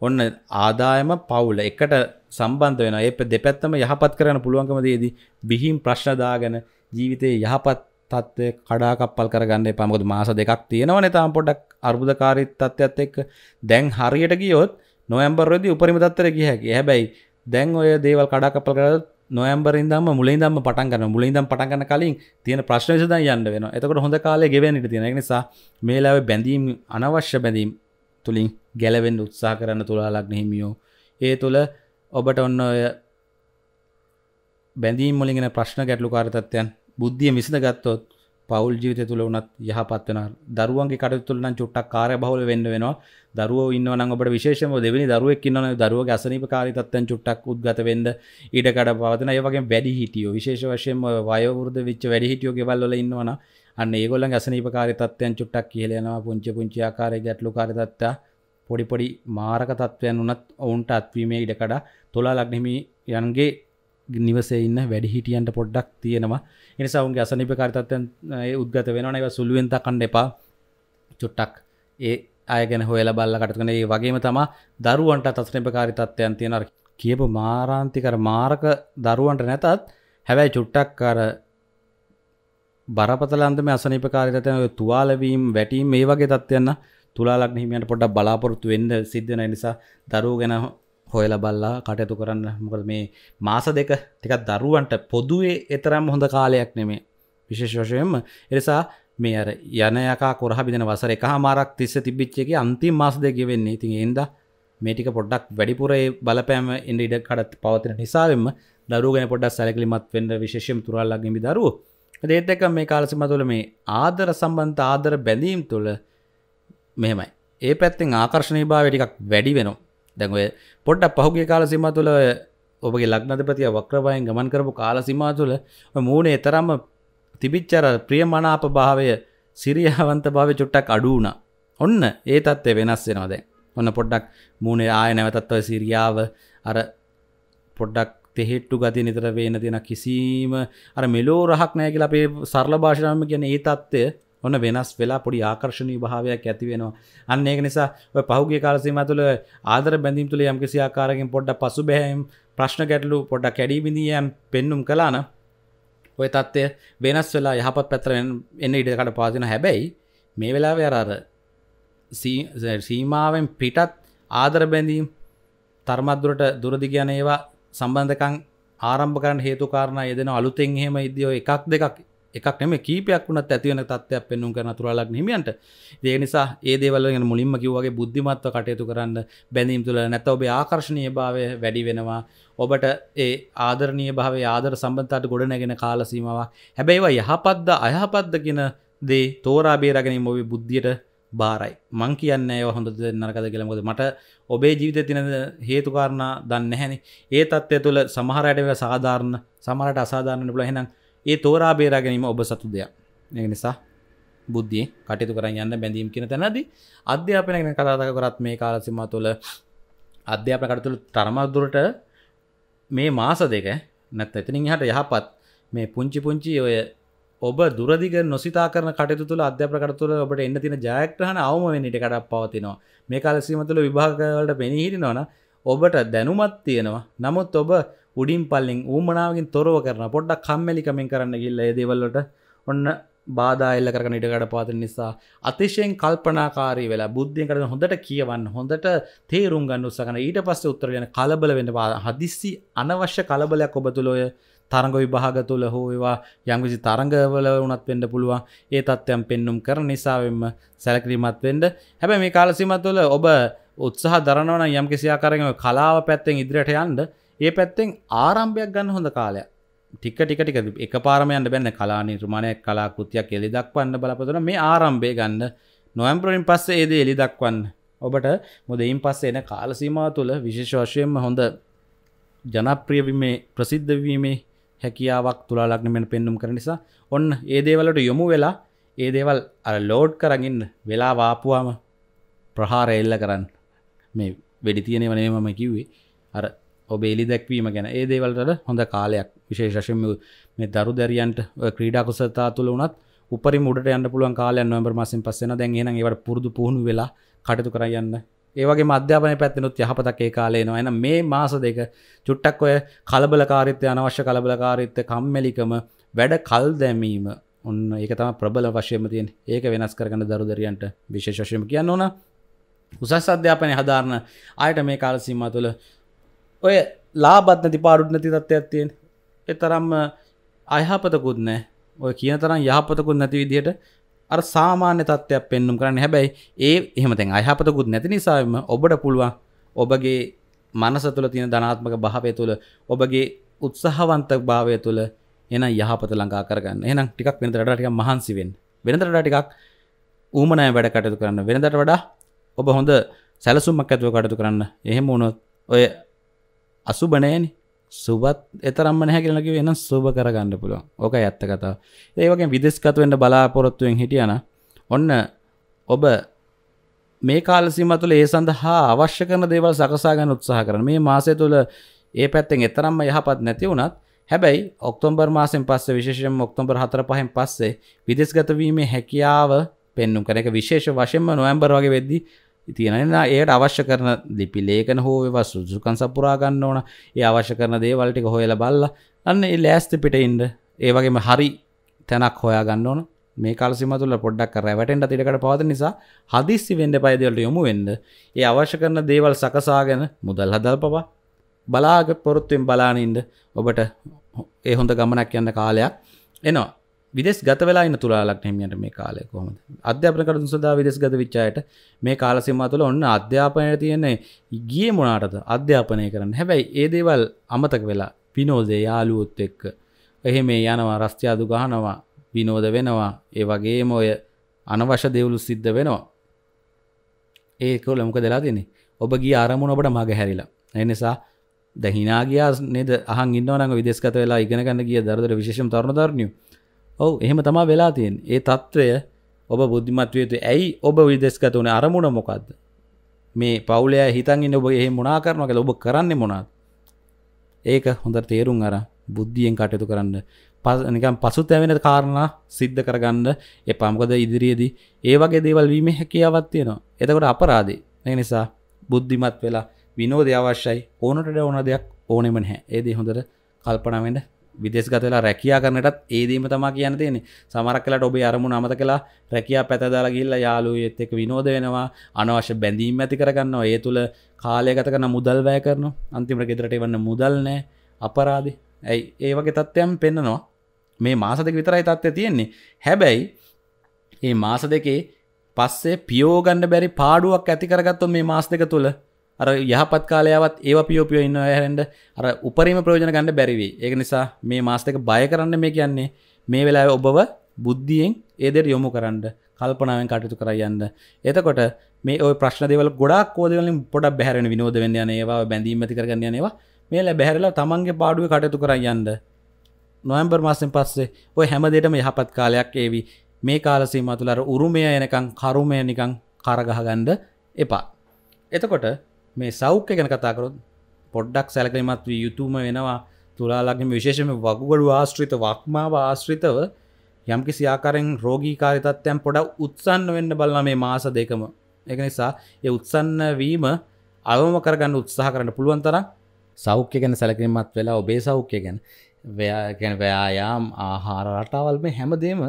ඔන්න ආදායම පවුල එකට සම්බන්ධ වෙනවා. ඒ දෙපැත්තම යහපත් කරන්න පුළුවන්කම දෙදී බිහිම් ප්‍රශ්න දාගෙන ජීවිතේ යහපත් තත්ත්වය කඩා කප්පල් කරගන්න එපා. මොකද මාස දෙකක් තියෙනවනේ තාම පොඩ්ඩක් අර්බුදකාරී තත්ත්වයක් එක්ක. දැන් හරියට ගියොත් නොවැම්බර් වෙද්දී උපරිම තත්ත්වයට ගිය හැකියි. හැබැයි දැන් ඔය දේවල් කඩා කප්පල් කරලා නොවැම්බර් ඉඳන්ම මුලින්දම පටන් ගන්නවා. මුලින්දම පටන් ගන්න කලින් තියෙන ප්‍රශ්න විසඳන් යන්න වෙනවා. එතකොට හොඳ කාලය ගෙවෙන්න ඉඩ තියෙනවා. ඒ නිසා මේ ලාවේ බැඳීම් අනවශ්‍ය බැඳීම් තුලින් ගැලවෙන්න උත්සාහ කරන්න තුලා ලග්න හිමියෝ. ඒ තුල ඔබට ඔන්න ඔය බැඳීම් වලින් එන ප්‍රශ්න ගැටලුකාරී තත්ත්වයන් බුද්ධිය විසඳ ගත්තොත් පෞල් ජීවිතය තුල උනත් යහපත් වෙනවා. දරුවන්ගේ කටයුතු තුල නම් චුට්ටක් කාර්යබහුල වෙන්න වෙනවා. දරුවෝ ඉන්නවා නම් ඔබට විශේෂයෙන්ම දෙවෙනි දරුවෙක් ඉන්නවා නම් දරුවගේ අසනීපකාරී තත්ත්වයන් චුට්ටක් උද්ගත වෙන්න ඊට කඩ පවතින. ඒ වගේම වැඩි හිටියෝ විශේෂ වශයෙන්ම වයෝ වෘද්ධ වෙච්ච වැඩි හිටියෝ ගෙවල් වල ඉන්නවා නම් අන්න ඒගොල්ලන්ගේ අසනීපකාරී තත්ත්වයන් චුට්ටක් කියලා යනවා. පුංචි ආකාරයේ ගැටලුකාරී තත්ත්වා පොඩි මාරක තත්ත්වයන් උනත් ඔවුන්ට අත්වීමේ ඊට කඩ තොලා ලග්න හිමියන්ගේ නිවසේ ඉන්න වැඩි හිටියන්ට පොඩ්ඩක් තියෙනවා. ඒ නිසා ඔවුන්ගේ අසනීපකාරී තත්ත්වයන් උද්ගත වෙනවා නම් ඒවා සුළුවෙන් තකන්න එපා. චුට්ටක් ඒ आयन होल बल्ला कटकने वगेम तम धरू अंट तत्कारी तत्व कियप मारांतिक मारक धरू अंटने तवे चुट्टार बरपतल अंत में असनीपकारी तुआल वीम वेटीम ये वगे तत्व तुला लग्न हिम पट बलापुर सिद्धन सा धरूगन होयल बल्ला कटे तुकर मे मास देख तिक धरू अंट पोदे इतर होंद काले अग्नि में विशेष विषय ऐसा मे यार यानया का कुरहा भी देना सर एक मारा तीस तिब्बिचे कि अंतिम मास दे गिवे नहीं इंदा मेटिक पोड्डा वेड़पूर बलपेम इन कड़ पावती हिसावेम दरुगने पोड्डा सैलकली मत विशेष तुरालामी दारू अदेक मे काल मत मे आदर संबंध आदर बेंदीम तुल मेहम ए पेत्तिंग आकर्षणीय बावेटिक वेड़ीवेनो दंग पोड्ड पहुगे काल सीमा तुल ओबगे लग्नाधिपतिया वक्रवाय गमन करबो काल सीमा तुल मूने तरम तिबिच्चर प्रियमनाप भावे सिरियावंत भावे चुट्टक अडूना उन्न ए तत्ते वेनस्सेनो अदे उन्न पोड्डक मूने आयनव तत्व सिरियाव अर पोड्डक तेहेट्टु गति नितर वेन देना किसीम अर मेलो रहक नय කියලා අපේ සරල භාෂාවෙන් කියන්නේ ඒ தත්ත්වය ඔන්න වෙනස් වෙලා පොඩි ආකර්ෂණීය භාවයක් ඇති වෙනවා. අන්න ඒක නිසා ඔය පහුගිය කාල සීමාව තුළ ආදර බැඳීම් තුළ යම් කිසි ආකාරයකින් පොඩ්ඩක් පසුබෑම් ප්‍රශ්න ගැටලු පොඩ්ඩක් කැඩී බිඳී යම් පෙන්නුම් කළාන ඔය තත්ත්වය වෙනස් වෙලා යහපත් පැත්තට එන්න ඉඩ කඩ පාදින. හැබැයි මේ වෙලාවේ අර සීමාවෙන් පිටත් ආදර බැඳීම් තර්මද්දුරට දුරදි කියන ඒවා සම්බන්ධකම් ආරම්භ කරන්න හේතු කාරණා යෙදෙන අලුතෙන් එහෙම ඉදදී ඔය එකක් දෙකක් එකක් නෙමෙයි කීපයක් වුණත් ඇති වෙන තත්ත්වයක් පෙන්වුම් කරන තුලා ලග්න හිමියන්ට. ඒ නිසා ඒ දේවල් ගැන මුලින්ම කිව්වා වගේ බුද්ධිමත්ව කටයුතු කරන්න බැඳීම් තුළ නැත්නම් ඔබේ ආකර්ෂණීයභාවය වැඩි වෙනවා. ඔබට ඒ ආදරණීය භාවය ආදර සම්බන්ධතාවට ගොඩ නැගෙන කාල සීමාවක්. හැබැයි ඒවා යහපත්ද අයහපත්ද කියන දේ තෝරා බේරා ගැනීම ඔබේ බුද්ධියට බාරයි. මං කියන්නේ ඒවා හොඳද නරකද කියලා. මොකද මට ඔබේ ජීවිතේ තියෙන හේතු කාරණා දන්නේ නැහැනේ. ඒ தත්ත්වය තුළ සමහර අයට ඒවා සාධාරණ සමහර අයට අසාධාරණ වෙන්න පුළුවන්. එහෙනම් ඒ තෝරා බේරා ගැනීම ඔබ සතු දෙයක්. ඒක නිසා බුද්ධියෙන් කටයුතු කරන් යන්න බැඳීම් කියන තැනදී අධ්‍යාපනය ගැන කතා කරත් මේ කාල සීමාව තුළ අධ්‍යාපන කටයුතු තුළ තරමදුරට මේ මාස දෙක නැත්නම් එතනින් එහාට යහපත් මේ පුංචි පුංචි ඔය ඔබ දුරදිග නොසිතා කරන කටයුතු තුළ අධ්‍යාපන කටයුතු තුළ ඔබට එන්න තියෙන ජයග්‍රහණ අවම වෙන ඊට කඩක් පවතිනවා. මේ කාල සීමාව තුළ විභාග වලට පෙනී හිටිනවා නම් ඔබට දැනුමක් තියෙනවා. නමුත් ඔබ උඩින් පල්ලෙන් ඌමනාවකින් තොරව කරන පොඩ්ඩක් කම්මැලි කමෙන් කරන්න ගිහලා ඒ දේවල් වලට ඔන්න බාධා එල්ල කරගෙන ඊට කඩ පවතින නිසා අතිශයින් කල්පනාකාරී වෙලා බුද්ධියෙන් කරන හොඳට කියවන්න හොඳට තේරුම් ගන්න උත්සාහ කරන ඊට පස්සේ උත්තර දෙන කලබල වෙන්න හදිස්සි අනවශ්‍ය කලබලයක් ඔබ තුළ ඔය තරංග විභාග තුළ හෝ ඒවා යම් කිසි තරංගවල වුණත් වෙන්න පුළුවන්. ඒ තත්ත්වයන් පෙන්눔 කරන නිසා වෙන්න සැලකිලිමත් වෙන්න. හැබැයි මේ කාල සීමාව තුළ ඔබ උත්සාහ දරනවා නම් යම් කිසි ආකාරයකින් කලාව පැත්තෙන් ඉදිරියට යන්න ඒ පැත්තෙන් ආරම්භයක් ගන්න හොඳ කාලයක්. ටික ටික ටික එකපාරම යන්න බෑ. කලා නිර්මාණයක් කලා කෘතියක් එලි දක්වන්න බලපතන මේ ආරම්භය ගන්න නොවැම්බරින් පස්සේ ඒ දේ එලි දක්වන්න ඔබට. මොකද ඊයින් පස්සේ එන කාල සීමාව තුළ විශේෂ වශයෙන්ම හොඳ ජනප්‍රිය වීමේ ප්‍රසිද්ධ වීමේ හැකියාවක් තුලා ලග්න මෙන්න පෙන්눔 කරන නිසා ඔන්න ඒ දේවල් වලට යොමු වෙලා ඒ දේවල් අර ලෝඩ් කරගෙන ඉන්න වෙලාව ආපුවාම ප්‍රහාරය එල්ල කරන්න. මේ වෙඩි තියෙනව නෙමෙයි මම කිව්වේ. අර ඔබේ එලි දැක්වීම ගැන ඒ දේවල් වල හොඳ කාලයක් විශේෂ වශයෙන් මේ දරු දැරියන්ට ක්‍රීඩා කුසලතා තුළ උනත් උපරිම උඩට යන්න පුළුවන් කාලයක් නොවැම්බර් මාසෙන් පස්සේ එනවා. දැන් එහෙනම් ඒවට පුරුදු පුහුණු වෙලා කටයුතු කරා යන්න. ඒ වගේම අධ්‍යාපනයේ පැත්තෙනුත් යහපතක් ඒ කාලේ එනවා. එහෙනම් මේ මාස දෙක චුට්ටක් ඔය කලබලකාරීත්වය, අනවශ්‍ය කලබලකාරීත්වය, කම්මැලිකම, වැඩ කල් දැමීම ඔන්න ඒක තමයි ප්‍රබල වශයෙන්ම තියෙන්නේ. ඒක වෙනස් කරගන්න දරුදරියන්ට විශේෂ වශයෙන් කියන්න ඕන. උසස් අධ්‍යාපනයේ හදාරන ආයත මේ කාල සීමාව තුළ ඔය ලාභත් නැති පාඩුත් නැති තත්ත්වයක් තියෙන. ඒ තරම්ම අයහපතකුත් නැහැ. ඔය කියන තරම් යහපතකුත් නැති විදිහට අර සාමාන්‍ය තත්ත්වයක් පෙන්වුම් කරන්න. හැබැයි ඒ එහෙම දැන් අයහපතකුත් නැති නිසාම ඔබට පුළුවන් ඔබගේ මනස තුළ තියෙන ධනාත්මක භාවය තුළ, ඔබගේ උත්සාහවන්ත භාවය තුළ එහෙනම් යහපත ළඟා කරගන්න. එහෙනම් ටිකක් වෙනදට වඩා ටිකක් මහන්සි වෙන්න. වෙනදට වඩා ටිකක් ඌමනාය වැඩ කටයුතු කරන්න. වෙනදට වඩා ඔබ හොඳ සැලසුමක් ඇතුව කටයුතු කරන්න. එහෙම වුණොත් ඔය අසුබ නැහැනේ. සුබත් එතරම්ම නැහැ කියලා කිව්වේ එහෙනම් සුබ කරගන්න පුළුවන්. ඕකයි ඇත්ත කතාව. ඒ වගේම විදේශගත වෙන්න බලාපොරොත්තුෙන් හිටියා නම් ඔන්න ඔබ මේ කාල සීමාව තුළ ඒ සඳහා අවශ්‍ය කරන දේවල් සකසා ගන්න උත්සාහ කරන. මේ මාසය තුළ ඒ පැත්තෙන් එතරම්ම යහපත් නැති වුණත් හැබැයි ඔක්තෝබර් මාසෙන් පස්සේ විශේෂයෙන්ම ඔක්තෝබර් 4-5න් පස්සේ විදේශගත වීමේ හැකියාව පෙන්වුම් කරන එක විශේෂ වශයෙන්ම නොවැම්බර් වගේ වෙද්දී තියෙන. ඒකට අවශ්‍ය කරන ලිපි ලේඛන හෝ වේවා සුසුකන් සපුරා ගන්න ඕන. ඒ අවශ්‍ය කරන දේවල් ටික හොයලා බලලා අන්න ඒ ලෑස්ති පිට ඉන්න. ඒ වගේම හරි තැනක් හොයා ගන්න ඕන. මේ කාල සීමාව තුළ පොඩ්ඩක් රැවටෙන්න තිරකට පවතින නිසා හදිස්සි වෙන්න එපා. දේවල්ට යොමු වෙන්න. ඒ අවශ්‍ය කරන දේවල් සකසාගෙන මුදල් හදල්පපා. බලාපොරොත්තුෙන් බලාගෙන ඉන්න. ඔබට ඒ හොඳ ගමනක් යන කාලයක් එනවා. විදේශ ගත වෙලා ඉන්න තුලා ලග්න හිමියන්ට මේ කාලය කොහොමද? අධ්‍යාපන කටයුතු සඳහා විදේශ ගත වෙච්ච අයට මේ කාල සීමාව තුළ ඔන්න අධ්‍යාපනයේ තියෙන ගියේ මොනටද අධ්‍යාපනය කරන්න. හැබැයි ඒ දේවල් අමතක වෙලා විනෝදේ යාළුවොත් එක්ක එහෙම යනවා, රස්තියාදු ගහනවා, විනෝද වෙනවා. ඒ වගේම ඔය අනවශ්‍ය දේවලු සිද්ධ වෙනවා. ඒකවල මොකදලා තියෙන්නේ? ඔබ ගිය අරමුණ ඔබට මග හැරිලා. ඒ නිසා ද හිනා ගියා නේද? අහන් ඉන්නවා නම් විදේශ ගත වෙලා ඉගෙන ගන්න ගිය දරුදර විශේෂම තරුණ තරුණියෝ ඔව් එහෙම තමයි වෙලා තියෙන්නේ. ඒ తත්වය ඔබ බුද්ධිමත් විය යුතුයි. ඇයි ඔබ විදේශගත වුණේ? අරමුණ මොකද්ද? මේ පවුලේ අය හිතන් ඉන්නේ ඔබ එහෙම මොනා කරනවා කියලා. ඔබ කරන්නේ මොනවද? ඒක හොඳට තේරුම් අරන් බුද්ධියෙන් කටයුතු කරන්න. නිකන් පසුතැවෙන කාරණා සිද්ධ කරගන්න එපා. මොකද ඉදිරියේදී ඒ වගේ දේවල් වීමේ හැකියාවක් තියෙනවා. එතකොට අපරාධේ. ඒ නිසා බුද්ධිමත් වෙලා විනෝදය අවශ්‍යයි. ඕනට ඕන දෙයක් ඕනෙම නැහැ. ඒ දේ හොඳට කල්පනා වෙන්න. විදේශගත වෙලා රැකියා කරනටත් ඒ දීම තමයි කියන්න තියෙන්නේ. සමහරක් වෙලාවට ඔබේ අරමුණ අමතකලා රැකියා පැත දාලා ගිහිල්ලා යාළුවෙත් එක්ක විනෝද වෙනවා, අනවශ්‍ය බැඳීම් ඇති කරගන්නවා, ඒ තුල කාලය ගත කරන මුදල් වැය කරනවා. අන්තිමට ගෙදරට එවන්න මුදල් නැහැ. අපරාධේ. ඇයි ඒ වගේ තත්ත්වයන් පෙන්නනවා. මේ මාස දෙක විතරයි තත්ත්වය තියෙන්නේ. හැබැයි මේ මාස දෙකේ පස්සේ පියෝ ගන්න බැරි පාඩුවක් ඇති කරගත්තොත් මේ මාස දෙක තුල අර යහපත් කාලයවත් ඒව පියෝපියෝ ඉන්න අය හැරෙන්න අර උපරිම ප්‍රයෝජන ගන්න බැරි වෙයි. ඒක නිසා මේ මාස දෙක බය කරන්න මේ කියන්නේ මේ වෙලාවේ ඔබව බුද්ධියෙන් ඒ දෙයට යොමු කරන්න, කල්පනාවෙන් කටයුතු කරා යන්න. එතකොට මේ ওই ප්‍රශ්න දේවල් ගොඩාක් ඕ දේවල් වලින් පොඩක් බැහැරෙන, විනෝද වෙන්න යන ඒවා, බැඳීම් ඇති කරගන්න යන ඒවා මේලා බැහැරලා තමන්ගේ පාඩුවේ කටයුතු කරා යන්න. නොවැම්බර් මාසෙන් පස්සේ ওই හැම දෙයකම යහපත් කාලයක් ඒවි. මේ කාල සීමාව තුළ අර උරුමය එනකන්, කර්මය නිකන් කරගහ ගන්න එපා. එතකොට මේ සෞඛ්‍ය ගැන කතා කරොත් පොඩ්ඩක් සැලකිලිමත් විය යුතුම වෙනවා. තුලා ලග්නෙ විශේෂයෙන්ම වකුගඩු ආශ්‍රිත, වක්මාව ආශ්‍රිතව යම්කිසි ආකාරයෙන් රෝගීකාරී තත්ත්වයන් පොඩක් උත්සන්න වෙන්න බලන මේ මාස දෙකම. ඒක නිසා ඒ උත්සන්න වීම අවම කරගන්න උත්සාහ කරන්න පුළුවන් තරම් සෞඛ්‍ය ගැන සැලකිලිමත් වෙලා ඔබේ සෞඛ්‍ය ගැන ව්‍යායාම්, ආහාර රටාවල් මේ හැමදේම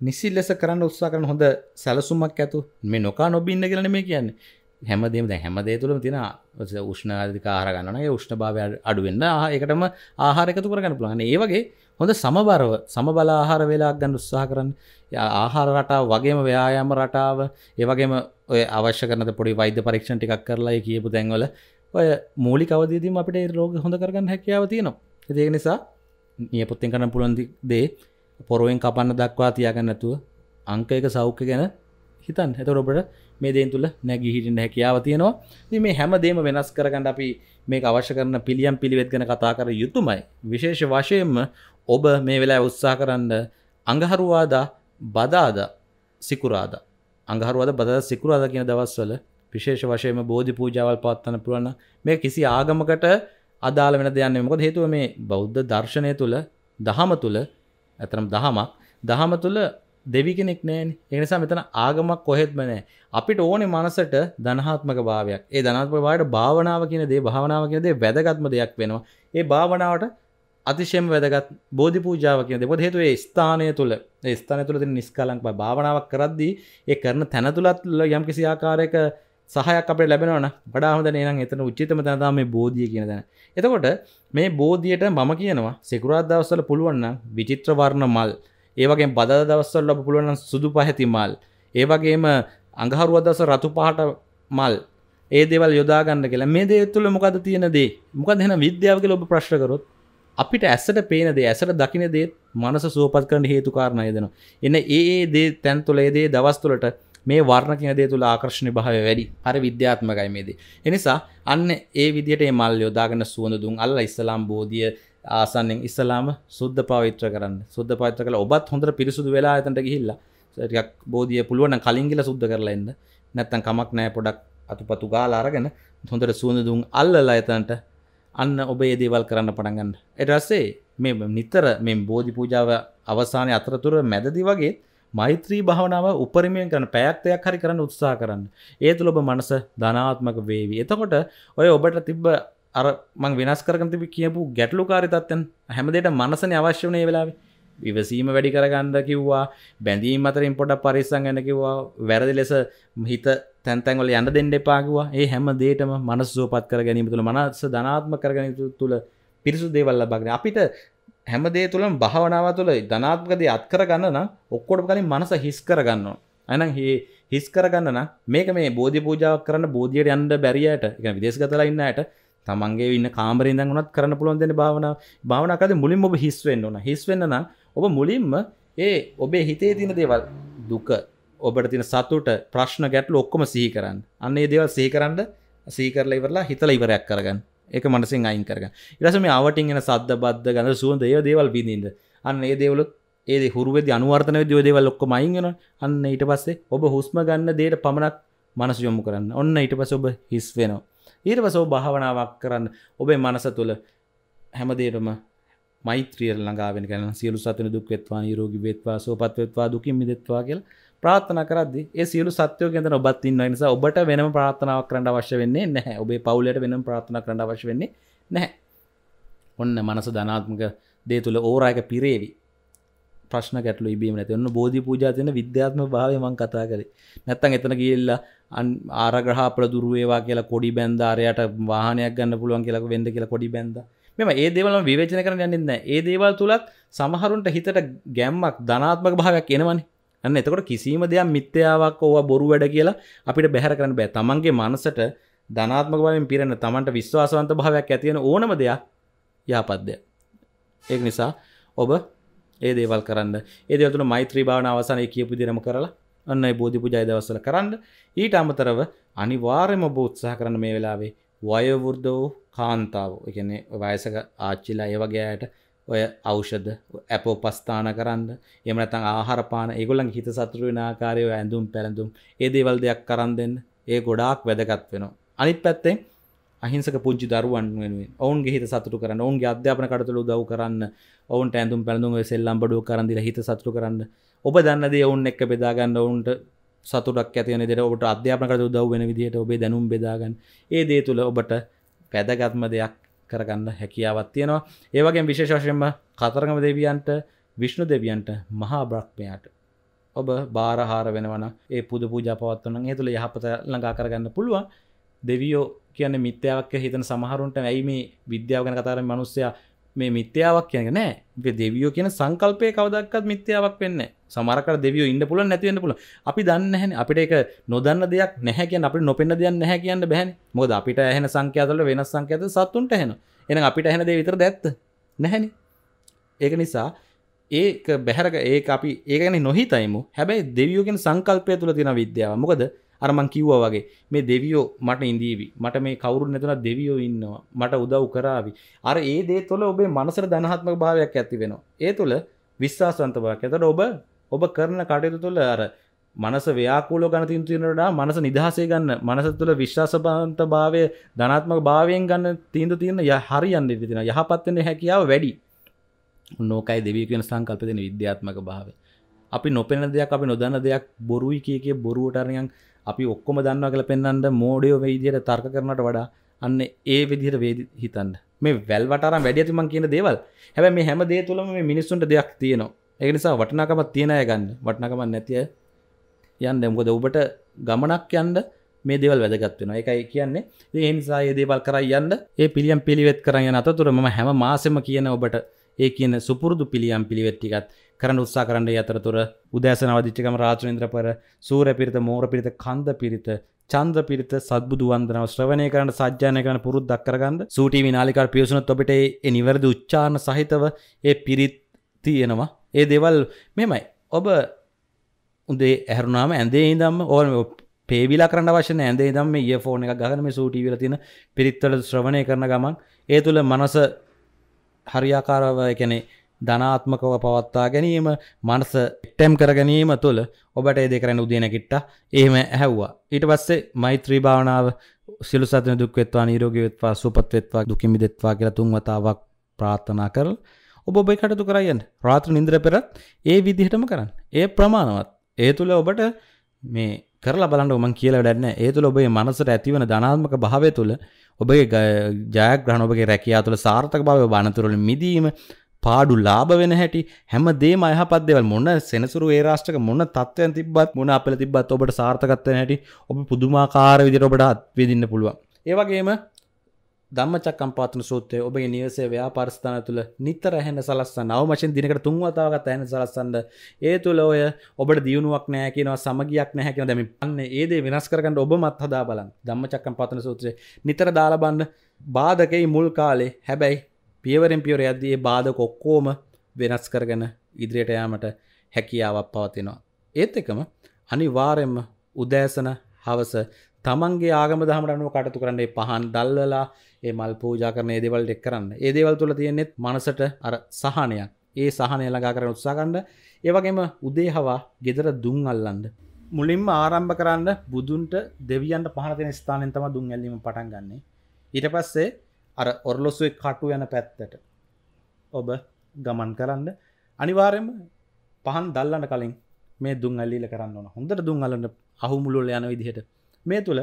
නිසි ලෙස කරන්න උත්සාහ කරන හොඳ සැලසුමක් ඇතුව මේ නොකා නොබින්න කියලා නෙමෙයි කියන්නේ. හැමදේම දැන් හැමදේ තුළම තියෙන උෂ්ණ අධික ආහාර ගන්නවා නම් ඒ උෂ්ණභාවය අඩු වෙන්න ඒකටම ආහාර එකතු කරගන්න පුළුවන්. ඒ වගේ හොඳ සමබරව සමබල ආහාර වේලාවක් ගන්න උත්සාහ කරන්න. ආහාර රටාව වගේම ව්‍යායාම රටාව, ඒ වගේම ඔය අවශ්‍ය කරන පොඩි වෛද්‍ය පරීක්ෂණ ටිකක් කරලා ඒ කියපු තැන්වල ඔය මූලික අවධියදීම අපිට ඒ රෝග හොඳ කරගන්න හැකියාව තියෙනවා. ඒක නිසා නියපොත්තෙන් කරන්න පුළුවන් දේ පොරොවෙන් කපන්න දක්වා තියාගන්න නැතුව අංක එක සෞඛ්‍ය ගැන හිතන්න. එතකොට ඔබට මේ දේන් තුල නැගී හිටින්න හැකියාව තියෙනවා. ඉතින් මේ හැමදේම වෙනස් කරගන්න අපි මේක අවශ්‍ය කරන පිළියම් පිළිවෙත් ගැන කතා කර යුතුමයි. විශේෂ වශයෙන්ම ඔබ මේ වෙලාවේ උත්සාහ කරන්න අඟහරුවාදා, බදාදා, සිකුරාදා. අඟහරුවාදා, බදාදා, සිකුරාදා කියන දවස්වල විශේෂ වශයෙන්ම බෝධි පූජාවල් පවත්වන්න පුළුවන්. මේක කිසි ආගමකට අදාළ වෙන දෙයක් නෙමෙයි. මොකද හේතුව මේ බෞද්ධ දර්ශනය තුල, දහම තුල, අතරම දහමක්, දහම තුල දෙවි කෙනෙක් නැහැනේ. ඒ නිසා මෙතන ආගමක් කොහෙත්ම නැහැ. අපිට ඕනේ මනසට ධනාත්මක භාවයක්. ඒ ධනාත්මක භාවයට භාවනාව කියන දේ වැදගත්ම දෙයක් වෙනවා. ඒ භාවනාවට අතිශයම වැදගත් බෝධි පූජාව කියන දේ. මොකද හේතුව ඒ ස්ථානය තුල තියෙන නිස්කලංක භාවනාවක් කරද්දී ඒ කරන තැන තුලත් යම්කිසි ආකාරයක සහයක් අපිට ලැබෙනවා නම් වඩා හොඳනේ. එහෙනම් එතන උචිතම තැන තමයි මේ බෝධිය කියන තැන. එතකොට මේ බෝධියට මම කියනවා සිකුරාදා දවස්වල පුළුවන් නම් විචිත්‍ර වර්ණ මල්, ඒ වගේම බදාදා දවස්වල ඔබ පුළුවන් නම් සුදු පැහැති මල්, ඒ වගේම අඟහරුවාදා දවස් රතු පහට මල්, ඒ දේවල් යොදා ගන්න කියලා. මේ දේ තුළ මොකද්ද තියෙන දේ? මොකද්ද එහෙනම් විද්‍යාව කියලා ඔබ ප්‍රශ්න කරොත් අපිට ඇසට පේන දේ, ඇසට දකින්න දේ මනස සුවපත් කරන්න හේතු කාරණා යදෙනවා. එන්න ඒ දේ තැන් තුළ, ඒ දේ දවස් තුළට මේ වර්ණ කියන දේ තුළ ආකර්ෂණීය භාවය වැඩි. හරි විද්‍යාත්මකයි මේ දේ. ඒ නිසා අන්න ඒ විදිහට මේ මල් යොදාගෙන සුවඳ දුම් අල්ලා ඉස්ලාම් බෝධිය ආසන්නෙන් ඉස්ලාම සුද්ධ පවිත්‍ර කරන්න. සුද්ධ පවිත්‍ර කළා ඔබත් හොඳට පිරිසුදු වෙලා එතනට ගිහිල්ලා ටිකක් බෝධිය පුළුවන් නම් කලින් ගිහලා සුද්ධ කරලා එන්න. නැත්තම් කමක් නැහැ, පොඩක් අතුපතු ගාලා අරගෙන හොඳට සුවඳ දුම් අල්ලලා එතනට අන්න ඔබ මේ දේවල් කරන්න පටන් ගන්න. ඊට පස්සේ මේ නිතර මේ බෝධි පූජාව අවසානයේ අතරතුර මැදදී වගේ මෛත්‍රී භාවනාව උපරිමයෙන් කරන පැයක් දෙකක් හරි කරන්න උත්සාහ කරන්න. ඒ තුළ ඔබ මනස ධනාත්මක වේවි. එතකොට ඔය ඔබට තිබ්බ අර මම වෙනස් කරගෙන තිබි කියපු ගැටලුකාරී තත්ත්වයන් හැමදේටම මනසනේ අවශ්‍ය වුණේ. මේ වෙලාවේ විවසීම වැඩි කරගන්න කිව්වා, බැඳීම් අතරින් පොඩක් පරිස්සම් වෙන්න කිව්වා, වැරදි ලෙස හිත තැන් තැන් වල යන්න දෙන්න එපා කිව්වා. මේ හැම දෙයකම මනස සුවපත් කර ගැනීම තුළ, මනස ධනාත්මක කර ගැනීම තුළ පිරිසුදු දේවල් ලබා ගන්න. අපිට හැම දේ තුළම භාවනාව තුළ ධනාත්මක දේ අත්කර ගන්න නම් ඔක්කොටම කලින් මනස හිස් කර ගන්නවා. එහෙනම් හිස් කර ගන්න නම් මේක මේ බෝධි පූජාවක් කරන්න බෝධියට යන්න බැරියට, ඒ කියන්නේ විදේශගතලා ඉන්න අයට තමන්ගේ ඉන්න කාමරේ ඉඳන් උනත් කරන්න පුළුවන් දෙන්නේ භාවනාව. භාවනා කරද්දී මුලින්ම ඔබ හිස් වෙන්න ඕන. හිස් වෙන්න නම් ඔබ මුලින්ම ඔබේ හිතේ තියෙන දේවල්, දුක, ඔබට තියෙන සතුට, ප්‍රශ්න, ගැටලු ඔක්කොම සිහි කරන්න. අන්න ඒ දේවල් සිහි කරලා ඉවරලා හිතලා ඉවරයක් කරගන්න. ඒක මනසෙන් අයින් කරගන්න. ඊට පස්සේ මේ ආවටින් එන සද්ද, බද්ද, ගඳ, සුවඳ, ඒ දේවල් විඳින්න. අන්න ඒ දේවලුත් ඒ දේ හුරු වෙද්දී, අනුවර්තන වෙද්දී ඔය දේවල් ඔක්කොම අයින් වෙනවා. අන්න ඊට පස්සේ ඔබ හුස්ම ගන්න දේට පමණක් මනස යොමු කරන්න. ඔන්න ඊට පස්සේ ඔබ හිස් වෙනවා. ඊට පස්සේ ඔබ භාවනාවක් කරන්න. ඔබේ මනස තුළ හැමදේටම මෛත්‍රිය ළඟා වෙන්න කියලා. සියලු සත්ත්වයන් දුක් වෙත්වා, නිරෝගී වෙත්වා, සුවපත් වෙත්වා, දුකින් මිදෙත්වා කියලා ප්‍රාර්ථනා කරද්දී ඒ සියලු සත්ත්වයෝ ගැන ඔබත් ඉන්නවා. ඒ නිසා ඔබට වෙනම ප්‍රාර්ථනාවක් කරන්න අවශ්‍ය වෙන්නේ නැහැ. ඔබේ පවුලට වෙනම ප්‍රාර්ථනා කරන්න අවශ්‍ය වෙන්නේ නැහැ. ඔන්න මනස ධනාත්මක දේ තුළ ඕරා එක පිරේවි. ප්‍රශ්න ගැටලු ඉබේම නැති. ඔන්න බෝධි පූජා තියෙන විද්‍යාත්මක භාවය මම කතා කරේ. නැත්තම් එතන ගිහිල්ලා ආරග්‍රහ ප්‍රදුරු වේවා කියලා කොඩි බැඳා, අරයට වාහනයක් ගන්න පුළුවන් කියලා වෙන්න කියලා කොඩි බැඳා. මෙම ඒ දේවල් මම විවේචනය කරන්න යන්නේ නැහැ. ඒ දේවල් තුලත් සමහරුන්ට හිතට ගැම්මක්, ධනාත්මක භාවයක් එනවනේ. අන්න එතකොට කිසිම දෙයක් මිත්‍යාවක්, ඕවා බොරු වැඩ කියලා අපිට බැහැර කරන්න බෑ. තමන්ගේ මනසට ධනාත්මක භාවයෙන් පිරෙන, තමන්ට විශ්වාසවන්ත භාවයක් ඇති වෙන ඕනම දෙයක් යහපත් දෙයක්. ඒක නිසා ඔබ ඒ දේවල් කරන්න. ඒ දේවල් තුන මෛත්‍රී භාවනාව අවසානයේ කියපු විදිහම කරලා අන්න ඒ බෝධි පූජාය දවස්වල කරන්න. ඊට අමතරව අනිවාර්යයෙන්ම ඔබ උත්සාහ කරන්න මේ වෙලාවේ වයෝවෘද්ධ කාන්තාවෝ, ඒ කියන්නේ වයසක ආච්චිලා ඒ වගේ අයට ඔය ඖෂධ අපෝපස්ථාන කරන්න. එහෙම නැත්නම් ආහාර පාන, ඒගොල්ලන්ගේ හිත සතුටු වෙන ආකාරයේ ඇඳුම් පැළඳුම්, ඒ දේවල් දෙයක් කරන් දෙන්න. ඒ ගොඩාක් වැදගත් වෙනවා. අනිත් පැත්තෙන් අහිංසක පුංචි දරුවන් වෙනුවෙන් ඔවුන්ගේ හිත සතුටු කරන්න, ඔවුන්ගේ අධ්‍යාපන කටයුතු උදව් කරන්න, ඔවුන්ට ඇඳුම් පැළඳුම් ඔය සෙල්ලම් බඩුව කරන් දීලා හිත සතුටු කරන්න. ඔබ දන්න දේ ඔවුන් එක්ක බෙදා ගන්න, ඔවුන්ට සතුටක් ඇති වෙන විදිහට ඔබට අධ්‍යාපන කටයුතු උදව් වෙන විදිහට ඔබේ දැනුම් බෙදා ගන්න. ඒ දේ තුල ඔබට වැදගත්ම දෙයක් කරගන්න හැකියාවක් තියෙනවා. ඒ වගේම විශේෂ වශයෙන්ම කතරගම දෙවියන්ට, විෂ්ණු දෙවියන්ට, මහා බ්‍රහ්මයාට ඔබ බාරහාර වෙනවා නම්, ඒ පුද පූජා පවත්වනවා නම් ඒ තුල යහපත ළඟා කරගන්න පුළුවන්. දෙවියෝ කියන්නේ මිත්‍යාවක් කියලා හිතන සමහරුන්ට ඇයි මේ විද්‍යාව ගැන කතා කරන්නේ මිනිස්සයා මේ මිත්‍යාවක් කියන්නේ නෑ. මේ දෙවියෝ කියන සංකල්පය කවදාවත් මිත්‍යාවක් වෙන්නේ නෑ. සමහරකට දෙවියෝ ඉන්න පුළුවන්, නැති වෙන්න පුළුවන්. අපි දන්නේ නැහැනේ. අපිට ඒක නොදන්න දෙයක් නැහැ කියන්නේ, අපිට නොපෙන්න දෙයක් නැහැ කියන්න බෑනේ. මොකද අපිට ඇහෙන සංඛ්‍යාවල වෙනස් සංඛ්‍යාවද සත්තුන්ට ඇහෙනවා. එහෙනම් අපිට ඇහෙන දේ විතරද ඇත්ත? නැහැනේ. ඒක නිසා ඒක බැහැරක ඒක අපි ඒක ගැන නොහිතයිමු. හැබැයි දෙවියෝ කියන සංකල්පය තුල තියෙන විද්‍යාව. මොකද අර මං කිව්වා වගේ මේ දෙවියෝ මට ඉඳීවි, මට මේ කවුරුන් නැතුණා දෙවියෝ ඉන්නවා, මට උදව් කරાવી. අර ඒ දේ තුළ ඔබේ මනසට ධනාත්මක භාවයක් ඇති වෙනවා. ඒ තුළ විශ්වාසවන්ත භාවයක්. එතකොට ඔබ කරන කටයුතු තුළ අර මනස ව්‍යාකූලව ගන්න තීන්දුව වඩා මනස නිදහසේ ගන්න, මනස තුළ විශ්වාසවන්ත භාවය, ධනාත්මක භාවයෙන් ගන්න තීන්දුව තියෙන හරියන්නේ තියෙනවා. යහපත් වෙන හැකියාව වැඩි. නෝකයි දෙවියෝ කියන සංකල්ප දෙන විද්‍යාත්මක භාවය. අපි නොපෙනෙන දෙයක් අපි නොදන්න දෙයක් බොරුයි කිය කිය බොරුවට අර නිකන් අපි ඔක්කොම දන්නවා කියලා පෙන්වන්න මොඩියෝ මේ විදිහට තර්ක කරනවට වඩා අන්න ඒ විදිහට වේදි හිතන්න මේ වැල් වටාරම් වැඩි ඇති මම කියන දේවල් හැබැයි මේ හැම දේ තුලම මේ මිනිස්සුන්ට දෙයක් තියෙනවා ඒක නිසා වටිනාකමක් තියන අය ගන්න වටිනාකමක් නැති අය යන්න මොකද ඔබට ගමනක් යන්න මේ දේවල් වැදගත් වෙනවා. ඒකයි කියන්නේ. ඉතින් ඒ නිසා මේ දේවල් කරන් යන්න, මේ පිළියම් පිළිවෙත් කරන් යන අතරතුර මම හැම මාසෙම කියන ඔබට ඒ කියන සුපුරුදු පිළියම් පිළිවෙත් ටිකත් කරන්න උත්සාහ කරන්න. ඒ අතරතුර උදෑසන අවදිච්ච ගම රාජේන්ද්‍ර පෙර, සූර්ය පිරිත, මෝර පිරිත, කන්ද පිරිත, චන්ද්‍ර පිරිත, සද්බුදු වන්දනාව ශ්‍රවණය කරන්න, සජ්ජායනය කරන්න පුරුද්දක් කරගන්න. සූ ටීවී නාලිකාවට පිවිසුනොත් ඔබට ඒ නිවැරදි උච්චාරණ සහිතව ඒ පිරිත් තියෙනවා. ඒ දේවල් මෙහෙමයි. ඔබ උදේ ඇහැරුණාම ඇඳේ ඉඳන්ම ඕල් පේවිලා කරන්න අවශ්‍ය නැහැ. ඇඳේ ඉඳන් මේ ඉයර්ෆෝන් එකක් ගහගෙන මේ සූ ටීවී වල තියෙන පිරිත්වල ශ්‍රවණය කරන ගමන් ඒ තුල මනස හරියාකාරව ඒ කියන්නේ ධනාත්මකව පවත්වා ගැනීම, මනස ටෙම් කර ගැනීම තුල ඔබට ඒ දේ කරන්න උදේ නැගිට්ටා. එහෙම ඇහුවා. ඊට පස්සේ මෛත්‍රී භාවනාව සිළු සතන දුක් වේත්වා, නිරෝගී වේත්වා, සුවපත් වේත්වා, දුකින් මිදෙත්වා කියලා තුන් වතාවක් ප්‍රාර්ථනා කරලා ඔබ ඔබේ කටයුතු කරගෙන රාත්‍රී නිින්දර පෙරත් ඒ විදිහටම කරන්න. ඒ ප්‍රමාණවත් ඒ තුල ඔබට මේ කරලා බලන්න මම කියලා වැඩක් නැහැ. ඒ තුල ඔබේ මනසට ඇතිවන ධනාත්මක භාවය තුල ඔබේ ජයග්‍රහණ ඔබේ රැකියාව තුල සාර්ථක භාවය වනතුරු වල මිදීම පාඩු ලාභ වෙන හැටි හැමදේම අයහපත් දේවල් මොන සෙනසුරු ඒ රාෂ්ටක මොන තත්වයන් තිබ්බත් මොන අපල තිබ්බත් ඔබට සාර්ථකත්ව වෙන හැටි ඔබ පුදුමාකාර විදිහට ඔබට අත්විඳින්න පුළුවන්. ඒ වගේම ධම්මචක්කම්පවත්තන සූත්‍රය ඔබේ නිවසේ ව්‍යාපාර ස්ථාන තුළ නිතර ඇහෙන සලස්සන නව වශයෙන් දිනකට තුන් වතාවකට ඇහෙන සලස්සන ඒ තුළ ඔය ඔබට දියුණුවක් නැහැ කියනවා සමගියක් නැහැ කියනවා දැන් මේ අන්නේ ඒ දේ වෙනස් කරගන්න ඔබමත් හදා බලන්න ධම්මචක්කම්පවත්තන සූත්‍රය නිතර දාලා බලන්න බාධකෙයි මුල් කාලේ හැබැයි පියවරෙන් පියවර යද්දී මේ බාධක ඔක්කොම වෙනස් කරගෙන ඉදිරියට යාමට හැකියාවක් පවතිනවා ඒත් එකම අනිවාර්යයෙන්ම උදෑසන හවස තමන්ගේ ආගම දහමට අනුව කටයුතු කරන්න ඒ පහන් දැල්වලා ඒ මල් පූජා කරන ඒ දේවල් දෙක කරන්න. ඒ දේවල් තුල තියෙන්නේ මනසට අර සහනයක්. ඒ සහනය ළඟා කරගෙන උත්සාහ ගන්න. ඒ වගේම උදේ හවා ගෙදර දුම් අල්ලන්න. මුලින්ම ආරම්භ කරන්න බුදුන්ට දෙවියන්ට පහන දෙන ස්ථානෙන් තමයි දුම් ඇල්ලීම පටන් ගන්නෙ. ඊට පස්සේ අර ඔරලොස්සුවේ කටු යන පැත්තට ඔබ ගමන් කරන්න. අනිවාර්යයෙන්ම පහන් දැල්වන්න කලින් මේ දුම් ඇල්ලීලා කරන්න ඕන. හොඳට දුම් අල්ලන්න අහුමුළු වල යන විදිහට මේ තුල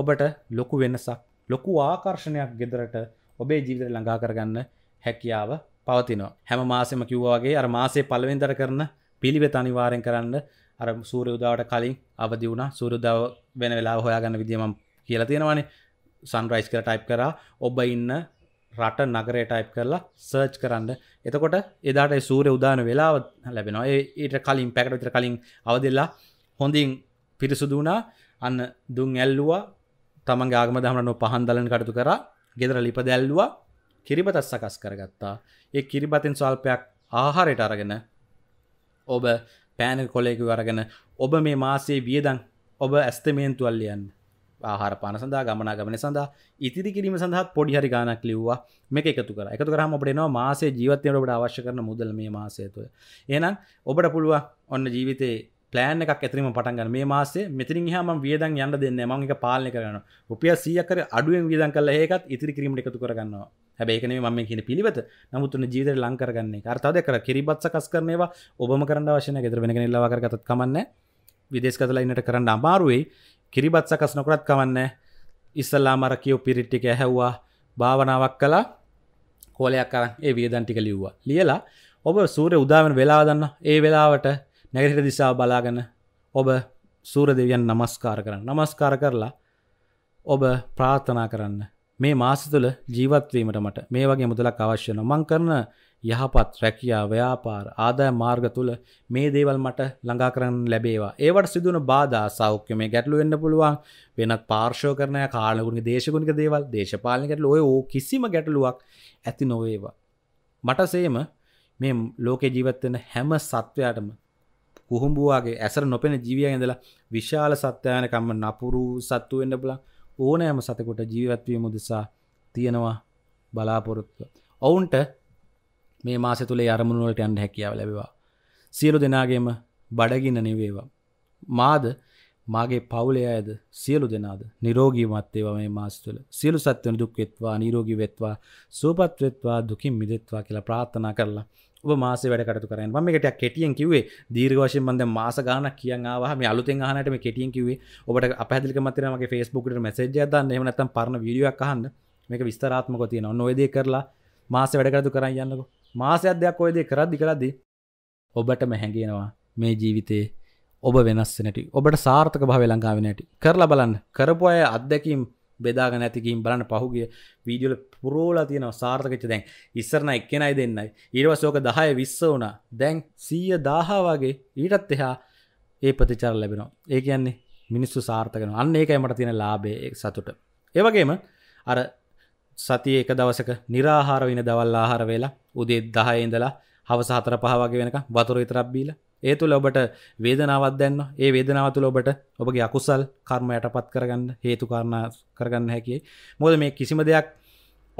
ඔබට ලොකු වෙනසක් ලොකු ආකර්ෂණයක් ගෙදරට ඔබේ ජීවිතේ ළඟා කරගන්න හැකියාව පවතිනවා. හැම මාසෙම කිව්වා වගේ අර මාසයේ පළවෙනිදර කරන පිළිවෙත අනිවාර්යෙන් කරන්න. අර සූර්ය උදාවට කලින් අවදි වුණා. සූර්ය උදාව වෙන වෙලාව හොයාගන්න විදිය මම කියලා තියෙනවානේ. සන්රයිස් කියලා ටයිප් කරා ඔබ ඉන්න රට නගරය ටයිප් කරලා සර්ච් කරන්න. එතකොට එදාට ඒ සූර්ය උදාන වෙලාව ලැබෙනවා. ඊට කලින් පැකට විතර කලින් අවදිලා හොඳින් පිරිසුදු වුණා. අන්න දුම් ඇල්ලුවා තමන්ගේ ආගම දහමන පහන් දලන කටයුතු කරා ගෙදර ලිපද ඇල්ලුවා කිරිබතක් සකස් කරගත්තා ඒ කිරිබතෙන් සල්පයක් ආහාරයට අරගෙන ඔබ පෑන කොලේක වරගෙන ඔබ මේ මාසයේ වියදම් ඔබ ඇස්තමේන්තුවල් ලියන්න ආහාර පාන සඳහා ගමනාගමන සඳහා ඉතිරි කිරීම සඳහා පොඩි හරි ගාණක් ලිව්වා මේක එකතු කරා එකතු කරාම අපිට එනවා මාසයේ ජීවත් වෙන්න ඔබට අවශ්‍ය කරන මුදල් මේ මාසය තුළ එහෙනම් ඔබට පුළුවන් ඔන්න ජීවිතේ ප්ලෑන් එකක් ඇතරීම පටන් ගන්න මේ මාසේ මෙතනින් එහා මම වියදම් යන්න දෙන්නේ නැහැ මම ඒක පාලනය කරනවා රුපියල් 100ක් කර අඩුවෙන් වියදම් කළා ඒකත් ඉතිරි කිරීමට එකතු කර ගන්නවා හැබැයි ඒක නෙමෙයි මම මේ කියන පිළිවෙත නමුත් උන ජීවිතේට ලං කරගන්න එක අර තව දෙයක් කර කිරිබත් සකස් කරන ඒවා ඔබම කරන්න අවශ්‍ය නැහැ ගෙදර වෙන කෙනෙක් ලවා කරගත්තත් කමන්නේ විදේශගතලා ඉන්නට කරන්න අමාරු වෙයි කිරිබත් සකස් නොකරත් කමන්නේ ඉස්ලාම අර කියෝ පිරිට් ටික ඇහැව්වා භාවනාවක් කළා කෝලයක් අරන් ඒ වියදම් ටික ලිව්වා ලියලා ඔබ සූර්ය උදා වෙන වෙලාව දන්නවා ඒ වෙලාවට නැගිටින දිශාව බලාගෙන ඔබ සූර්ය දෙවියන් නමස්කාර කරන්න. නමස්කාර කරලා ඔබ ප්‍රාර්ථනා කරන්න. මේ මාස තුළ ජීවත් වීමට මට මේ වගේ මුදලක් අවශ්‍ය වෙනවා. මම කරන යහපත් රැකියාව, ව්‍යාපාර, ආදාය මාර්ග තුළ මේ දේවල් මට ළඟා කරගන්න ලැබේවා. ඒවට සිදුවන බාධා, සෞඛ්‍ය මේ ගැටලු වෙන්න පුළුවන්. වෙනත් පාර්ශ්වකරණය, කාලගුණික, දේශගුණික දේවල්, දේශපාලන ගැටලු ඔය කිසිම ගැටලුවක් ඇති නොවේවා. මට සේම මේ ලෝකේ ජීවත් වෙන හැම සත්වයාටම කුහුඹුවාගේ ඇසර නොපෙන ජීවියන් ඉඳලා විශාල සත්‍යයන්කම්ම නපුරු සත්තු වෙන්න බලන ඕනෑම සතෙකුට ජීවත් වීම උදෙසා තියෙනවා බලාපොරොත්තු. ඔවුන්ට මේ මාසය තුල යරමුණු වලට යන්න හැකියාව ලැබෙවා. සියලු දෙනාගේම බඩගින්න නිවේවා. මාද मागे पावुले आयद सियलु देनाद निरोगी मत्तेवा मे मास्तुल सियलु सत्यन दुःखेत्वा निरोगी वेत्वा सोपत्वेत्वा दुखी मिदेत्वा केला प्रार्थना करला ඔබ මාසේ වැඩ කටයුතු කරගෙන මම මේ ටිකක් කෙටියෙන් කිව්වේ දීර්ඝ වශයෙන් මම දැන් මාස ගාණක් කියන් ආවා මේ අලුතෙන් අහන හැට මේ කෙටියෙන් කිව්වේ ඔබට අපහැදලිකමක් තියෙනවා මගේ Facebook එකට මැසේජ් එකක් දාන්න එහෙම නැත්නම් පරණ වීඩියෝ එකක් අහන්න මේක විස්තරාත්මකව තියෙනවා ඔන්න ඔය දේ කරලා මාසේ වැඩ කටයුතු කරන් යන්නකෝ මාසයක් දෙකක් ඔය දේ කරද්දි ඔබටම හැඟෙනවා මේ ජීවිතේ ඔබ වෙනස් වෙන්නේ නැටි ඔබට සාර්ථක භාවය ළඟා වෙන්නේ නැටි කරලා බලන්න කරපු අය අත්දැකීම් බෙදාගෙන ඇති කීම් බලන්න පහුගිය වීඩියෝ වල පුරෝලා තියෙනවා සාර්ථකච්ච දැන් ඉස්සර නම් එක්කෙනයි දෙන්නයි ඊට පස්සේ ඕක 10 20 වුණා දැන් 100,000 වගේ ඊටත් එහා ඒ ප්‍රතිචාර ලැබෙනවා ඒ කියන්නේ මිනිස්සු සාර්ථක වෙනවා අන්න ඒකයි මට තියෙන ලාභය ඒ සතුට ඒ වගේම අර සතියේ එක දවසක निराහාර වෙන දවල් ආහාර වේලා උදේ 10 ඉඳලා හවස 4 5 වගේ වෙනකම් වතුර විතරක් බීලා ඒ තුල ඔබට වේදනාවක් දැනෙනවා. ඒ වේදනාව තුල ඔබට ඔබගේ අකුසල් කර්ම යටපත් කරගන්න හේතු කාරණා කරගන්න හැකියි. මොකද මේ කිසිම දෙයක්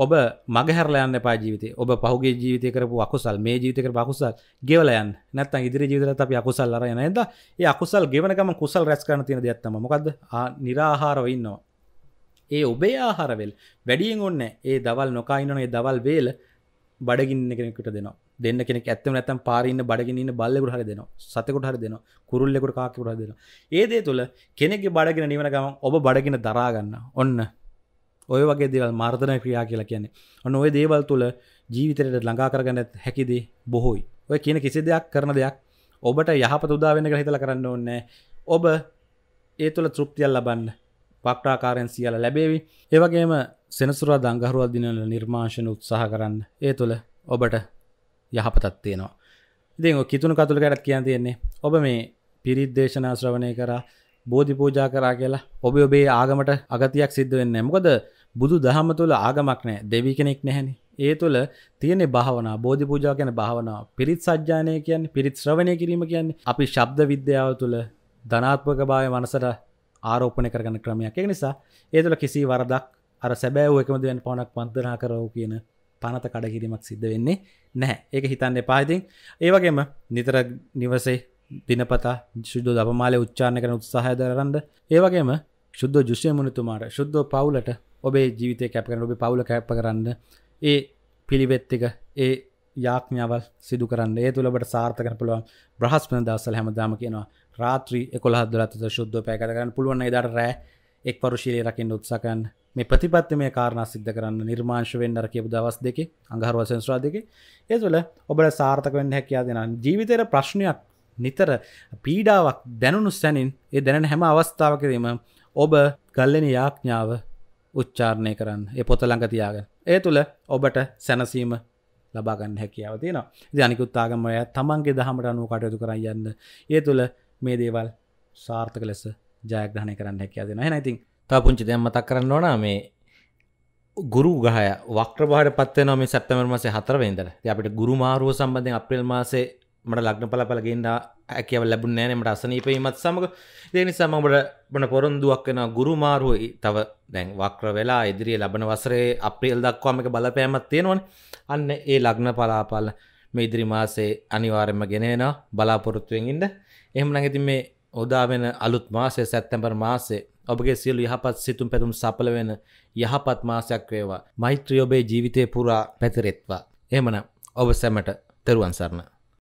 ඔබ මගහැරලා යන්න එපා ජීවිතේ. ඔබ පහුගිය ජීවිතේ කරපු අකුසල් මේ ජීවිතේ කරපු අකුසල් ගෙවලා යන්න. නැත්නම් ඉදිරි ජීවිතවලත් අපි අකුසල් අරගෙන නේද? ඒ අකුසල් ගෙවන ගමන් කුසල් රැස් කරන්න තියෙන දෙයක් තමයි. මොකද්ද? निराහාරව ඉන්නවා. ඒ ඔබේ ආහාර වේල වැඩියෙන් ඕනේ. ඒ දවල් නොකා ඉන්නවනේ ඒ දවල් වේල බඩගින්න කෙනෙකුට දෙනවා. දෙන්න කෙනෙක් ඇත්තම නැත්තම් පාරේ ඉන්න බඩගින්න ඉන්න බල්ලෙකුට හරි දෙනවා සතෙකුට හරි දෙනවා කුරුල්ලෙකුට කාක්කෙකුට හරි දෙනවා ඒ දේ තුල කෙනෙක්ගේ බඩගින්න නිවන ගමන් ඔබ බඩගින්න දරා ගන්න ඔන්න ඔය වගේ දේවල් මර්ධන ක්‍රියා කියලා කියන්නේ ඔන්න ඔය දේවල් තුල ජීවිතයට ළඟා කරගන්න හැකිදී බොහෝයි ඔය කියන කිසි දෙයක් කරන දෙයක් ඔබට යහපත උදා වෙන්න කියලා හිතලා කරන්න ඕනේ ඔබ ඒ තුල තෘප්තිය ලබන්න වක්‍රාකාරයෙන් සියල්ල ලැබෙවි ඒ වගේම සෙනසුරාදා දඟහරුවා දිනවල නිර්මාංශන උත්සාහ කරන්න ඒ තුල ඔබට යහපතක් තියෙනවා. ඉතින් ඔය කිතුණු කතුළු ගැටත් කියන්න තියෙන්නේ ඔබ මේ පිරිත් දේශනා ශ්‍රවණය කරා බෝධි පූජා කරා කියලා ඔබ ඔබේ ආගමට අගතියක් සිද්ධ වෙන්නේ නැහැ. මොකද බුදු දහම තුල ආගමක් නැහැ. දෙවි කෙනෙක් නැහැනේ. ඒ තුල තියෙන භාවනාව බෝධි පූජා කියන භාවනාව පිරිත් සජ්ජායනය කියන්නේ පිරිත් ශ්‍රවණය කිරීම කියන්නේ අපි ශබ්ද විද්‍යාව තුල ධනාත්මක භාවය මනසට ආරෝපණය කරගන්න ක්‍රමයක්. ඒක නිසා ඒ තුල කිසි වරදක් අර සැබෑවෝ එකම දෙයන් පවණක් වන්දනා කරවෝ කියන පනත කඩකිරීමක් සිද්ධ වෙන්නේ නැහැ. ඒක හිතන්න එපා. ඉතින් ඒ වගේම නිතර නිවසේ දිනපතා සුද්ධ දපමාලේ උච්චාරණය කරන උත්සාහය දරනද ඒ වගේම සුද්ධ ජුසිය මුනිතුමාට සුද්ධ පවුලට ඔබේ ජීවිතය කැප කරන ඔබේ පවුල කැප කරන්න ඒ පිළිවෙත් එක ඒ යාඥාවල් සිදු කරන්න ඒ තුල ඔබට සාර්ථක කරන්න පුළුවන්. බ්‍රහස්පති දවස්වල හැමදාම කියනවා රාත්‍රී 11 12ට සුද්ධ පැය ගත කරන්න පුළුවන් නම් එදාට රැ එක්වරු ශීලයේ රකින්න උත්සාහ කරන්න. මේ ප්‍රතිපත්තිමය කාරණා සිද්ධ කරන්න නිර්මාංශ වෙන්න අර කියපු දවස් දෙකේ අඟහරුවා සෙනසුරාදා දෙකේ ඒ තුළ ඔබට සාර්ථක වෙන්න හැකියාව දෙනවා ජීවිතේට ප්‍රශ්නයක් නිතර පීඩාවක් දැනුණු සැනින් ඒ දැනෙන හැම අවස්ථාවකදීම ඔබ ගල්ලෙන යාඥාව උච්චාරණය කරන්න ඒ පොත ළඟ තියාගෙන ඒ තුළ ඔබට සැනසීම ලබා ගන්න හැකියාව තියෙනවා ඉතින් අනිකුත් ආගම් වල තමන්ගේ දහමට අනුව කටයුතු කරන් යන්න ඒ තුළ මේ දේවල් සාර්ථක ලෙස ජයග්‍රහණය කරන්න හැකියාව දෙනවා එහෙනම් ඉතින් තව පුංචි දෙයක් මතක් කරන්න ඕන මේ ගුරු ග්‍රහය වක්‍ර භාවයට පත් වෙනවා මේ සැප්තැම්බර් මාසේ 4 වෙනිදාට. ඉතින් අපිට ගුරු මාරුව සම්බන්ධයෙන් අප්‍රේල් මාසේ මට ලග්න ඵලපල ගේන්න හැකියාව ලැබුණේ නැහැ නේ මට අසනීප වීමත් සමග. ඒ නිසා මම ඔබට පොරොන්දුවක් වෙනවා ගුරු මාරුව තව දැන් වක්‍ර වෙලා ඉදිරියේ ලබන වසරේ අප්‍රේල් දක්වා මේක බලපෑමක් තියෙනවනේ. අන්න ඒ ලග්න ඵලාපල මේ ඉදිරි මාසේ අනිවාර්යයෙන්ම ගෙන එනවා බලාපොරොත්තුෙන් ඉන්න. එහෙමනම් ඉතින් මේ උදා වෙන අලුත් මාසයේ සැප්තැම්බර් මාසේ ඔබගේ සියලු යහපත් සිතුම් පැතුම් සඵල වෙන යහපත් මාසයක් වේවා. මෛත්‍රිය ඔබේ ජීවිතේ පුරා පැතිරෙත්වා. එහෙමනම් ඔබ සැමට තෙරුවන් සරණයි.